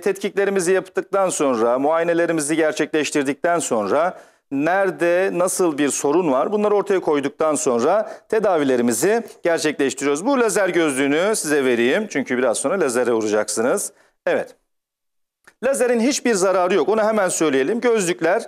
tetkiklerimizi yaptıktan sonra, muayenelerimizi gerçekleştirdikten sonra nerede nasıl bir sorun var, bunları ortaya koyduktan sonra tedavilerimizi gerçekleştiriyoruz. Bu lazer gözlüğünü size vereyim çünkü biraz sonra lazere vuracaksınız. Evet, lazerin hiçbir zararı yok, onu hemen söyleyelim. Gözlükler,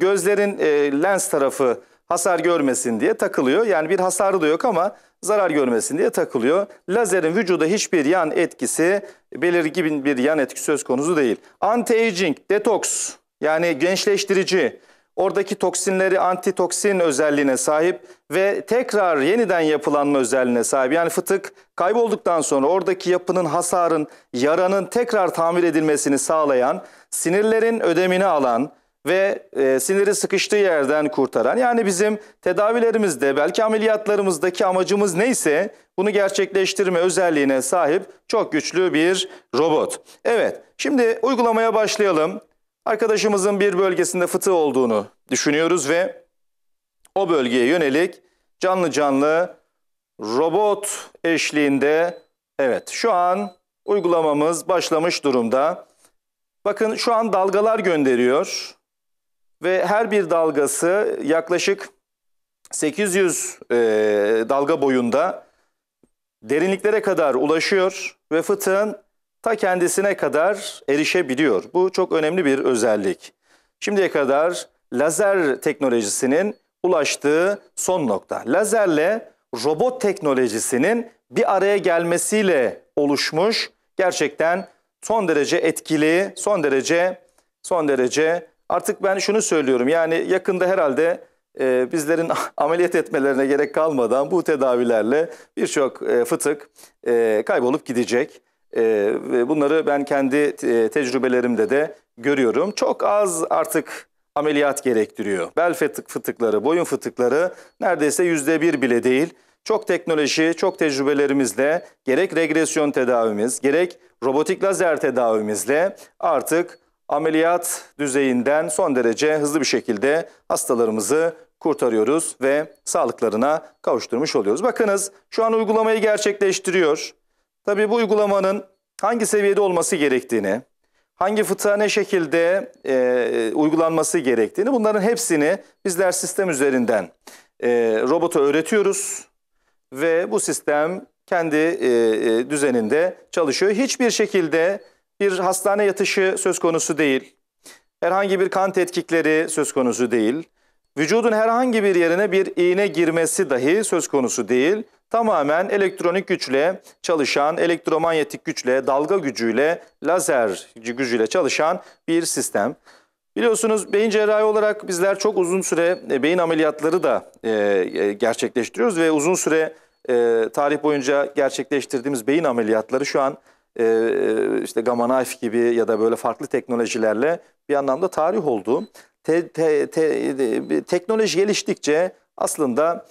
gözlerin lens tarafı hasar görmesin diye takılıyor. Yani bir hasarı da yok ama zarar görmesin diye takılıyor. Lazerin vücuda hiçbir yan etkisi, belirgin bir yan etki söz konusu değil. Anti-aging, detoks, yani gençleştirici. Oradaki toksinleri antitoksin özelliğine sahip ve tekrar yeniden yapılanma özelliğine sahip. Yani fıtık kaybolduktan sonra oradaki yapının, hasarın, yaranın tekrar tamir edilmesini sağlayan, sinirlerin ödemini alan ve siniri sıkıştığı yerden kurtaran. Yani bizim tedavilerimizde, belki ameliyatlarımızdaki amacımız neyse bunu gerçekleştirme özelliğine sahip çok güçlü bir robot. Evet, şimdi uygulamaya başlayalım. Arkadaşımızın bir bölgesinde fıtığı olduğunu düşünüyoruz ve o bölgeye yönelik canlı robot eşliğinde, evet, şu an uygulamamız başlamış durumda. Bakın, şu an dalgalar gönderiyor ve her bir dalgası yaklaşık 800 dalga boyunda derinliklere kadar ulaşıyor ve fıtığın ta kendisine kadar erişebiliyor. Bu çok önemli bir özellik. Şimdiye kadar lazer teknolojisinin ulaştığı son nokta. Lazerle robot teknolojisinin bir araya gelmesiyle oluşmuş gerçekten son derece etkili, son derece artık ben şunu söylüyorum, yani yakında herhalde bizlerin ameliyat etmelerine gerek kalmadan bu tedavilerle birçok fıtık kaybolup gidecek. Bunları ben kendi tecrübelerimde de görüyorum. Çok az artık ameliyat gerektiriyor. Bel fıtıkları, boyun fıtıkları neredeyse %1 bile değil. Çok teknoloji, çok tecrübelerimizle, gerek regresyon tedavimiz, gerek robotik lazer tedavimizle artık ameliyat düzeyinden son derece hızlı bir şekilde hastalarımızı kurtarıyoruz ve sağlıklarına kavuşturmuş oluyoruz. Bakınız, şu an uygulamayı gerçekleştiriyor. Tabii bu uygulamanın hangi seviyede olması gerektiğini, hangi fıtığa ne şekilde uygulanması gerektiğini, bunların hepsini bizler sistem üzerinden robota öğretiyoruz ve bu sistem kendi düzeninde çalışıyor. Hiçbir şekilde bir hastane yatışı söz konusu değil, herhangi bir kan tetkikleri söz konusu değil, vücudun herhangi bir yerine bir iğne girmesi dahi söz konusu değil. Tamamen elektronik güçle çalışan, elektromanyetik güçle, dalga gücüyle, lazer gücüyle çalışan bir sistem. Biliyorsunuz beyin cerrahi olarak bizler çok uzun süre beyin ameliyatları da gerçekleştiriyoruz ve uzun süre tarih boyunca gerçekleştirdiğimiz beyin ameliyatları şu an işte gamma knife gibi ya da böyle farklı teknolojilerle bir anlamda tarih oldu. Teknoloji geliştikçe aslında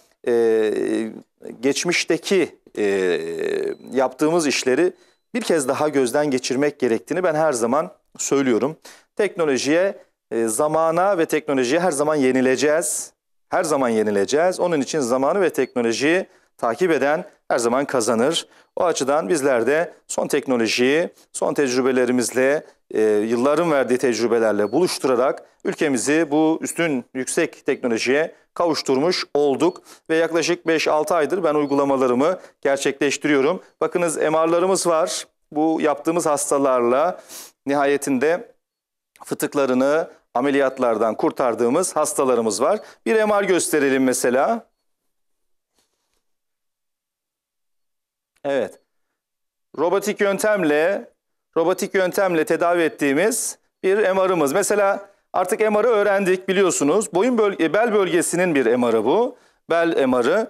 geçmişteki yaptığımız işleri bir kez daha gözden geçirmek gerektiğini ben her zaman söylüyorum. Teknolojiye, zamana ve teknolojiye her zaman yenileceğiz. Her zaman yenileceğiz. Onun için zamanı ve teknolojiyi takip eden her zaman kazanır. O açıdan bizler de son teknolojiyi, son tecrübelerimizle, yılların verdiği tecrübelerle buluşturarak ülkemizi bu üstün yüksek teknolojiye kavuşturmuş olduk. Ve yaklaşık 5-6 aydır ben uygulamalarımı gerçekleştiriyorum. Bakınız MR'larımız var. Bu yaptığımız hastalarla nihayetinde fıtıklarını ameliyatlardan kurtardığımız hastalarımız var. Bir MR gösterelim mesela. Evet, robotik yöntemle tedavi ettiğimiz bir MR'ımız. Mesela artık MR'ı öğrendik, biliyorsunuz. Bel bölgesinin bir MR'ı bu. Bel MR'ı.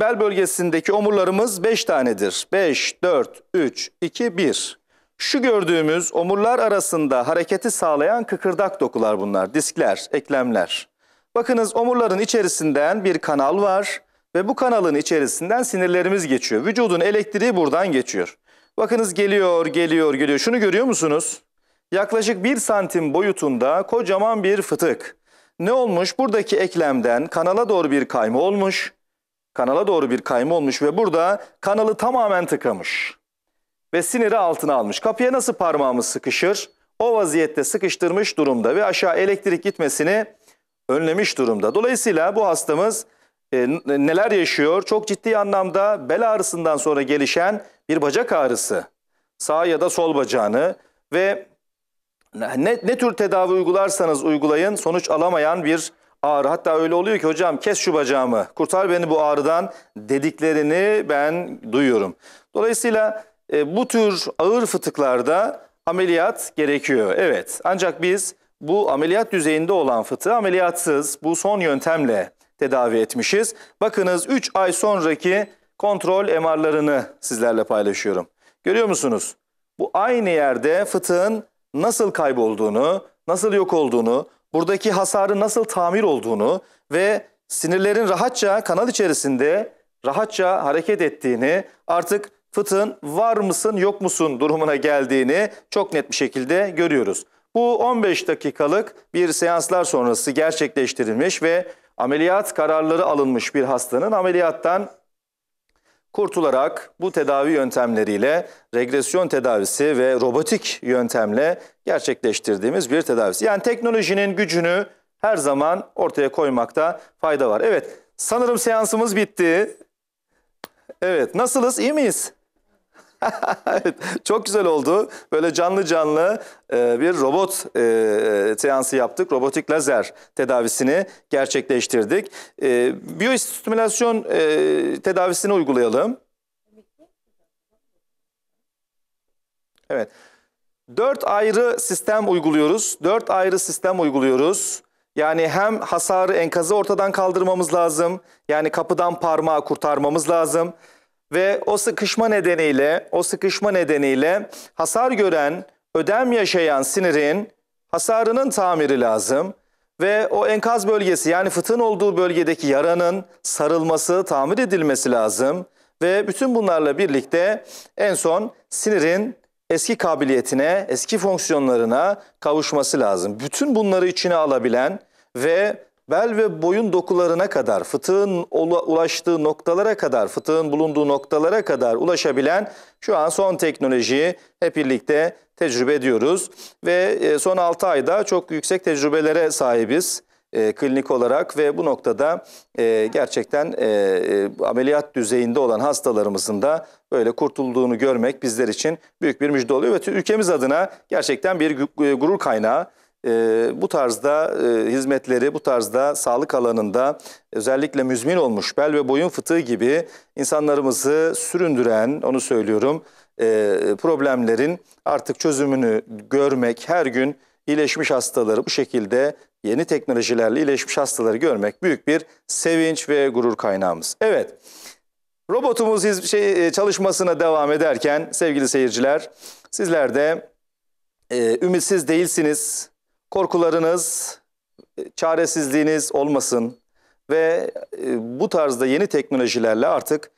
Bel bölgesindeki omurlarımız 5 tanedir. 5, 4, 3, 2, 1. Şu gördüğümüz omurlar arasında hareketi sağlayan kıkırdak dokular bunlar. Diskler, eklemler. Bakınız omurların içerisinden bir kanal var. Ve bu kanalın içerisinden sinirlerimiz geçiyor. Vücudun elektriği buradan geçiyor. Bakınız geliyor, geliyor, geliyor. Şunu görüyor musunuz? Yaklaşık 1 santim boyutunda kocaman bir fıtık. Ne olmuş? Buradaki eklemden kanala doğru bir kayma olmuş. Kanala doğru bir kayma olmuş ve burada kanalı tamamen tıkamış. Ve siniri altına almış. Kapıya nasıl parmağımız sıkışır? O vaziyette sıkıştırmış durumda ve aşağı elektrik gitmesini önlemiş durumda. Dolayısıyla bu hastamız neler yaşıyor? Çok ciddi anlamda bel ağrısından sonra gelişen bir bacak ağrısı. Sağ ya da sol bacağını ve ne tür tedavi uygularsanız uygulayın sonuç alamayan bir ağrı. Hatta öyle oluyor ki hocam kes şu bacağımı, kurtar beni bu ağrıdan dediklerini ben duyuyorum. Dolayısıyla bu tür ağır fıtıklarda ameliyat gerekiyor. Evet, ancak biz bu ameliyat düzeyinde olan fıtığı ameliyatsız bu son yöntemle tedavi etmişiz. Bakınız 3 ay sonraki kontrol MR'larını sizlerle paylaşıyorum. Görüyor musunuz? Bu aynı yerde fıtığın nasıl kaybolduğunu, nasıl yok olduğunu, buradaki hasarı nasıl tamir olduğunu ve sinirlerin rahatça kanal içerisinde rahatça hareket ettiğini, artık fıtığın var mısın yok musun durumuna geldiğini çok net bir şekilde görüyoruz. Bu 15 dakikalık bir seanslar sonrası gerçekleştirilmiş ve ameliyat kararları alınmış bir hastanın ameliyattan kurtularak bu tedavi yöntemleriyle regresyon tedavisi ve robotik yöntemle gerçekleştirdiğimiz bir tedavisi. Yani teknolojinin gücünü her zaman ortaya koymakta fayda var. Evet, sanırım seansımız bitti. Evet, nasılız? İyi miyiz? Evet, çok güzel oldu. Böyle canlı canlı bir robot seansı yaptık. Robotik lazer tedavisini gerçekleştirdik. Biyostimülasyon tedavisini uygulayalım. Evet. 4 ayrı sistem uyguluyoruz. 4 ayrı sistem uyguluyoruz. Yani hem hasarı, enkazı ortadan kaldırmamız lazım. Yani kapıdan parmağı kurtarmamız lazım. Ve o sıkışma nedeniyle hasar gören, ödem yaşayan sinirin hasarının tamiri lazım. Ve o enkaz bölgesi, yani fıtığın olduğu bölgedeki yaranın sarılması, tamir edilmesi lazım. Ve bütün bunlarla birlikte en son sinirin eski kabiliyetine, eski fonksiyonlarına kavuşması lazım. Bütün bunları içine alabilen ve bel ve boyun dokularına kadar, fıtığın ulaştığı noktalara kadar, fıtığın bulunduğu noktalara kadar ulaşabilen şu an son teknolojiyi hep birlikte tecrübe ediyoruz. Ve son 6 ayda çok yüksek tecrübelere sahibiz klinik olarak ve bu noktada gerçekten ameliyat düzeyinde olan hastalarımızın da böyle kurtulduğunu görmek bizler için büyük bir müjde oluyor. Ve ülkemiz adına gerçekten bir gurur kaynağı. Bu tarzda hizmetleri, bu tarzda sağlık alanında özellikle müzmin olmuş bel ve boyun fıtığı gibi insanlarımızı süründüren, onu söylüyorum, problemlerin artık çözümünü görmek, her gün iyileşmiş hastaları bu şekilde yeni teknolojilerle iyileşmiş hastaları görmek büyük bir sevinç ve gurur kaynağımız. Evet, robotumuz çalışmasına devam ederken sevgili seyirciler, sizler de ümitsiz değilsiniz. Korkularınız, çaresizliğiniz olmasın ve bu tarzda yeni teknolojilerle artık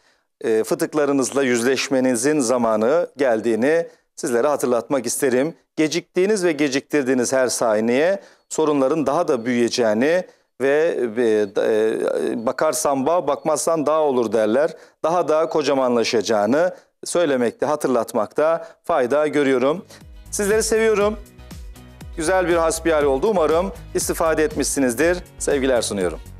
fıtıklarınızla yüzleşmenizin zamanı geldiğini sizlere hatırlatmak isterim. Geciktiğiniz ve geciktirdiğiniz her saniye sorunların daha da büyüyeceğini ve bakarsan bağ, bakmazsan dağ olur derler. Daha da kocamanlaşacağını söylemekte, hatırlatmakta fayda görüyorum. Sizleri seviyorum. Güzel bir hasbihal oldu. Umarım istifade etmişsinizdir. Sevgiler sunuyorum.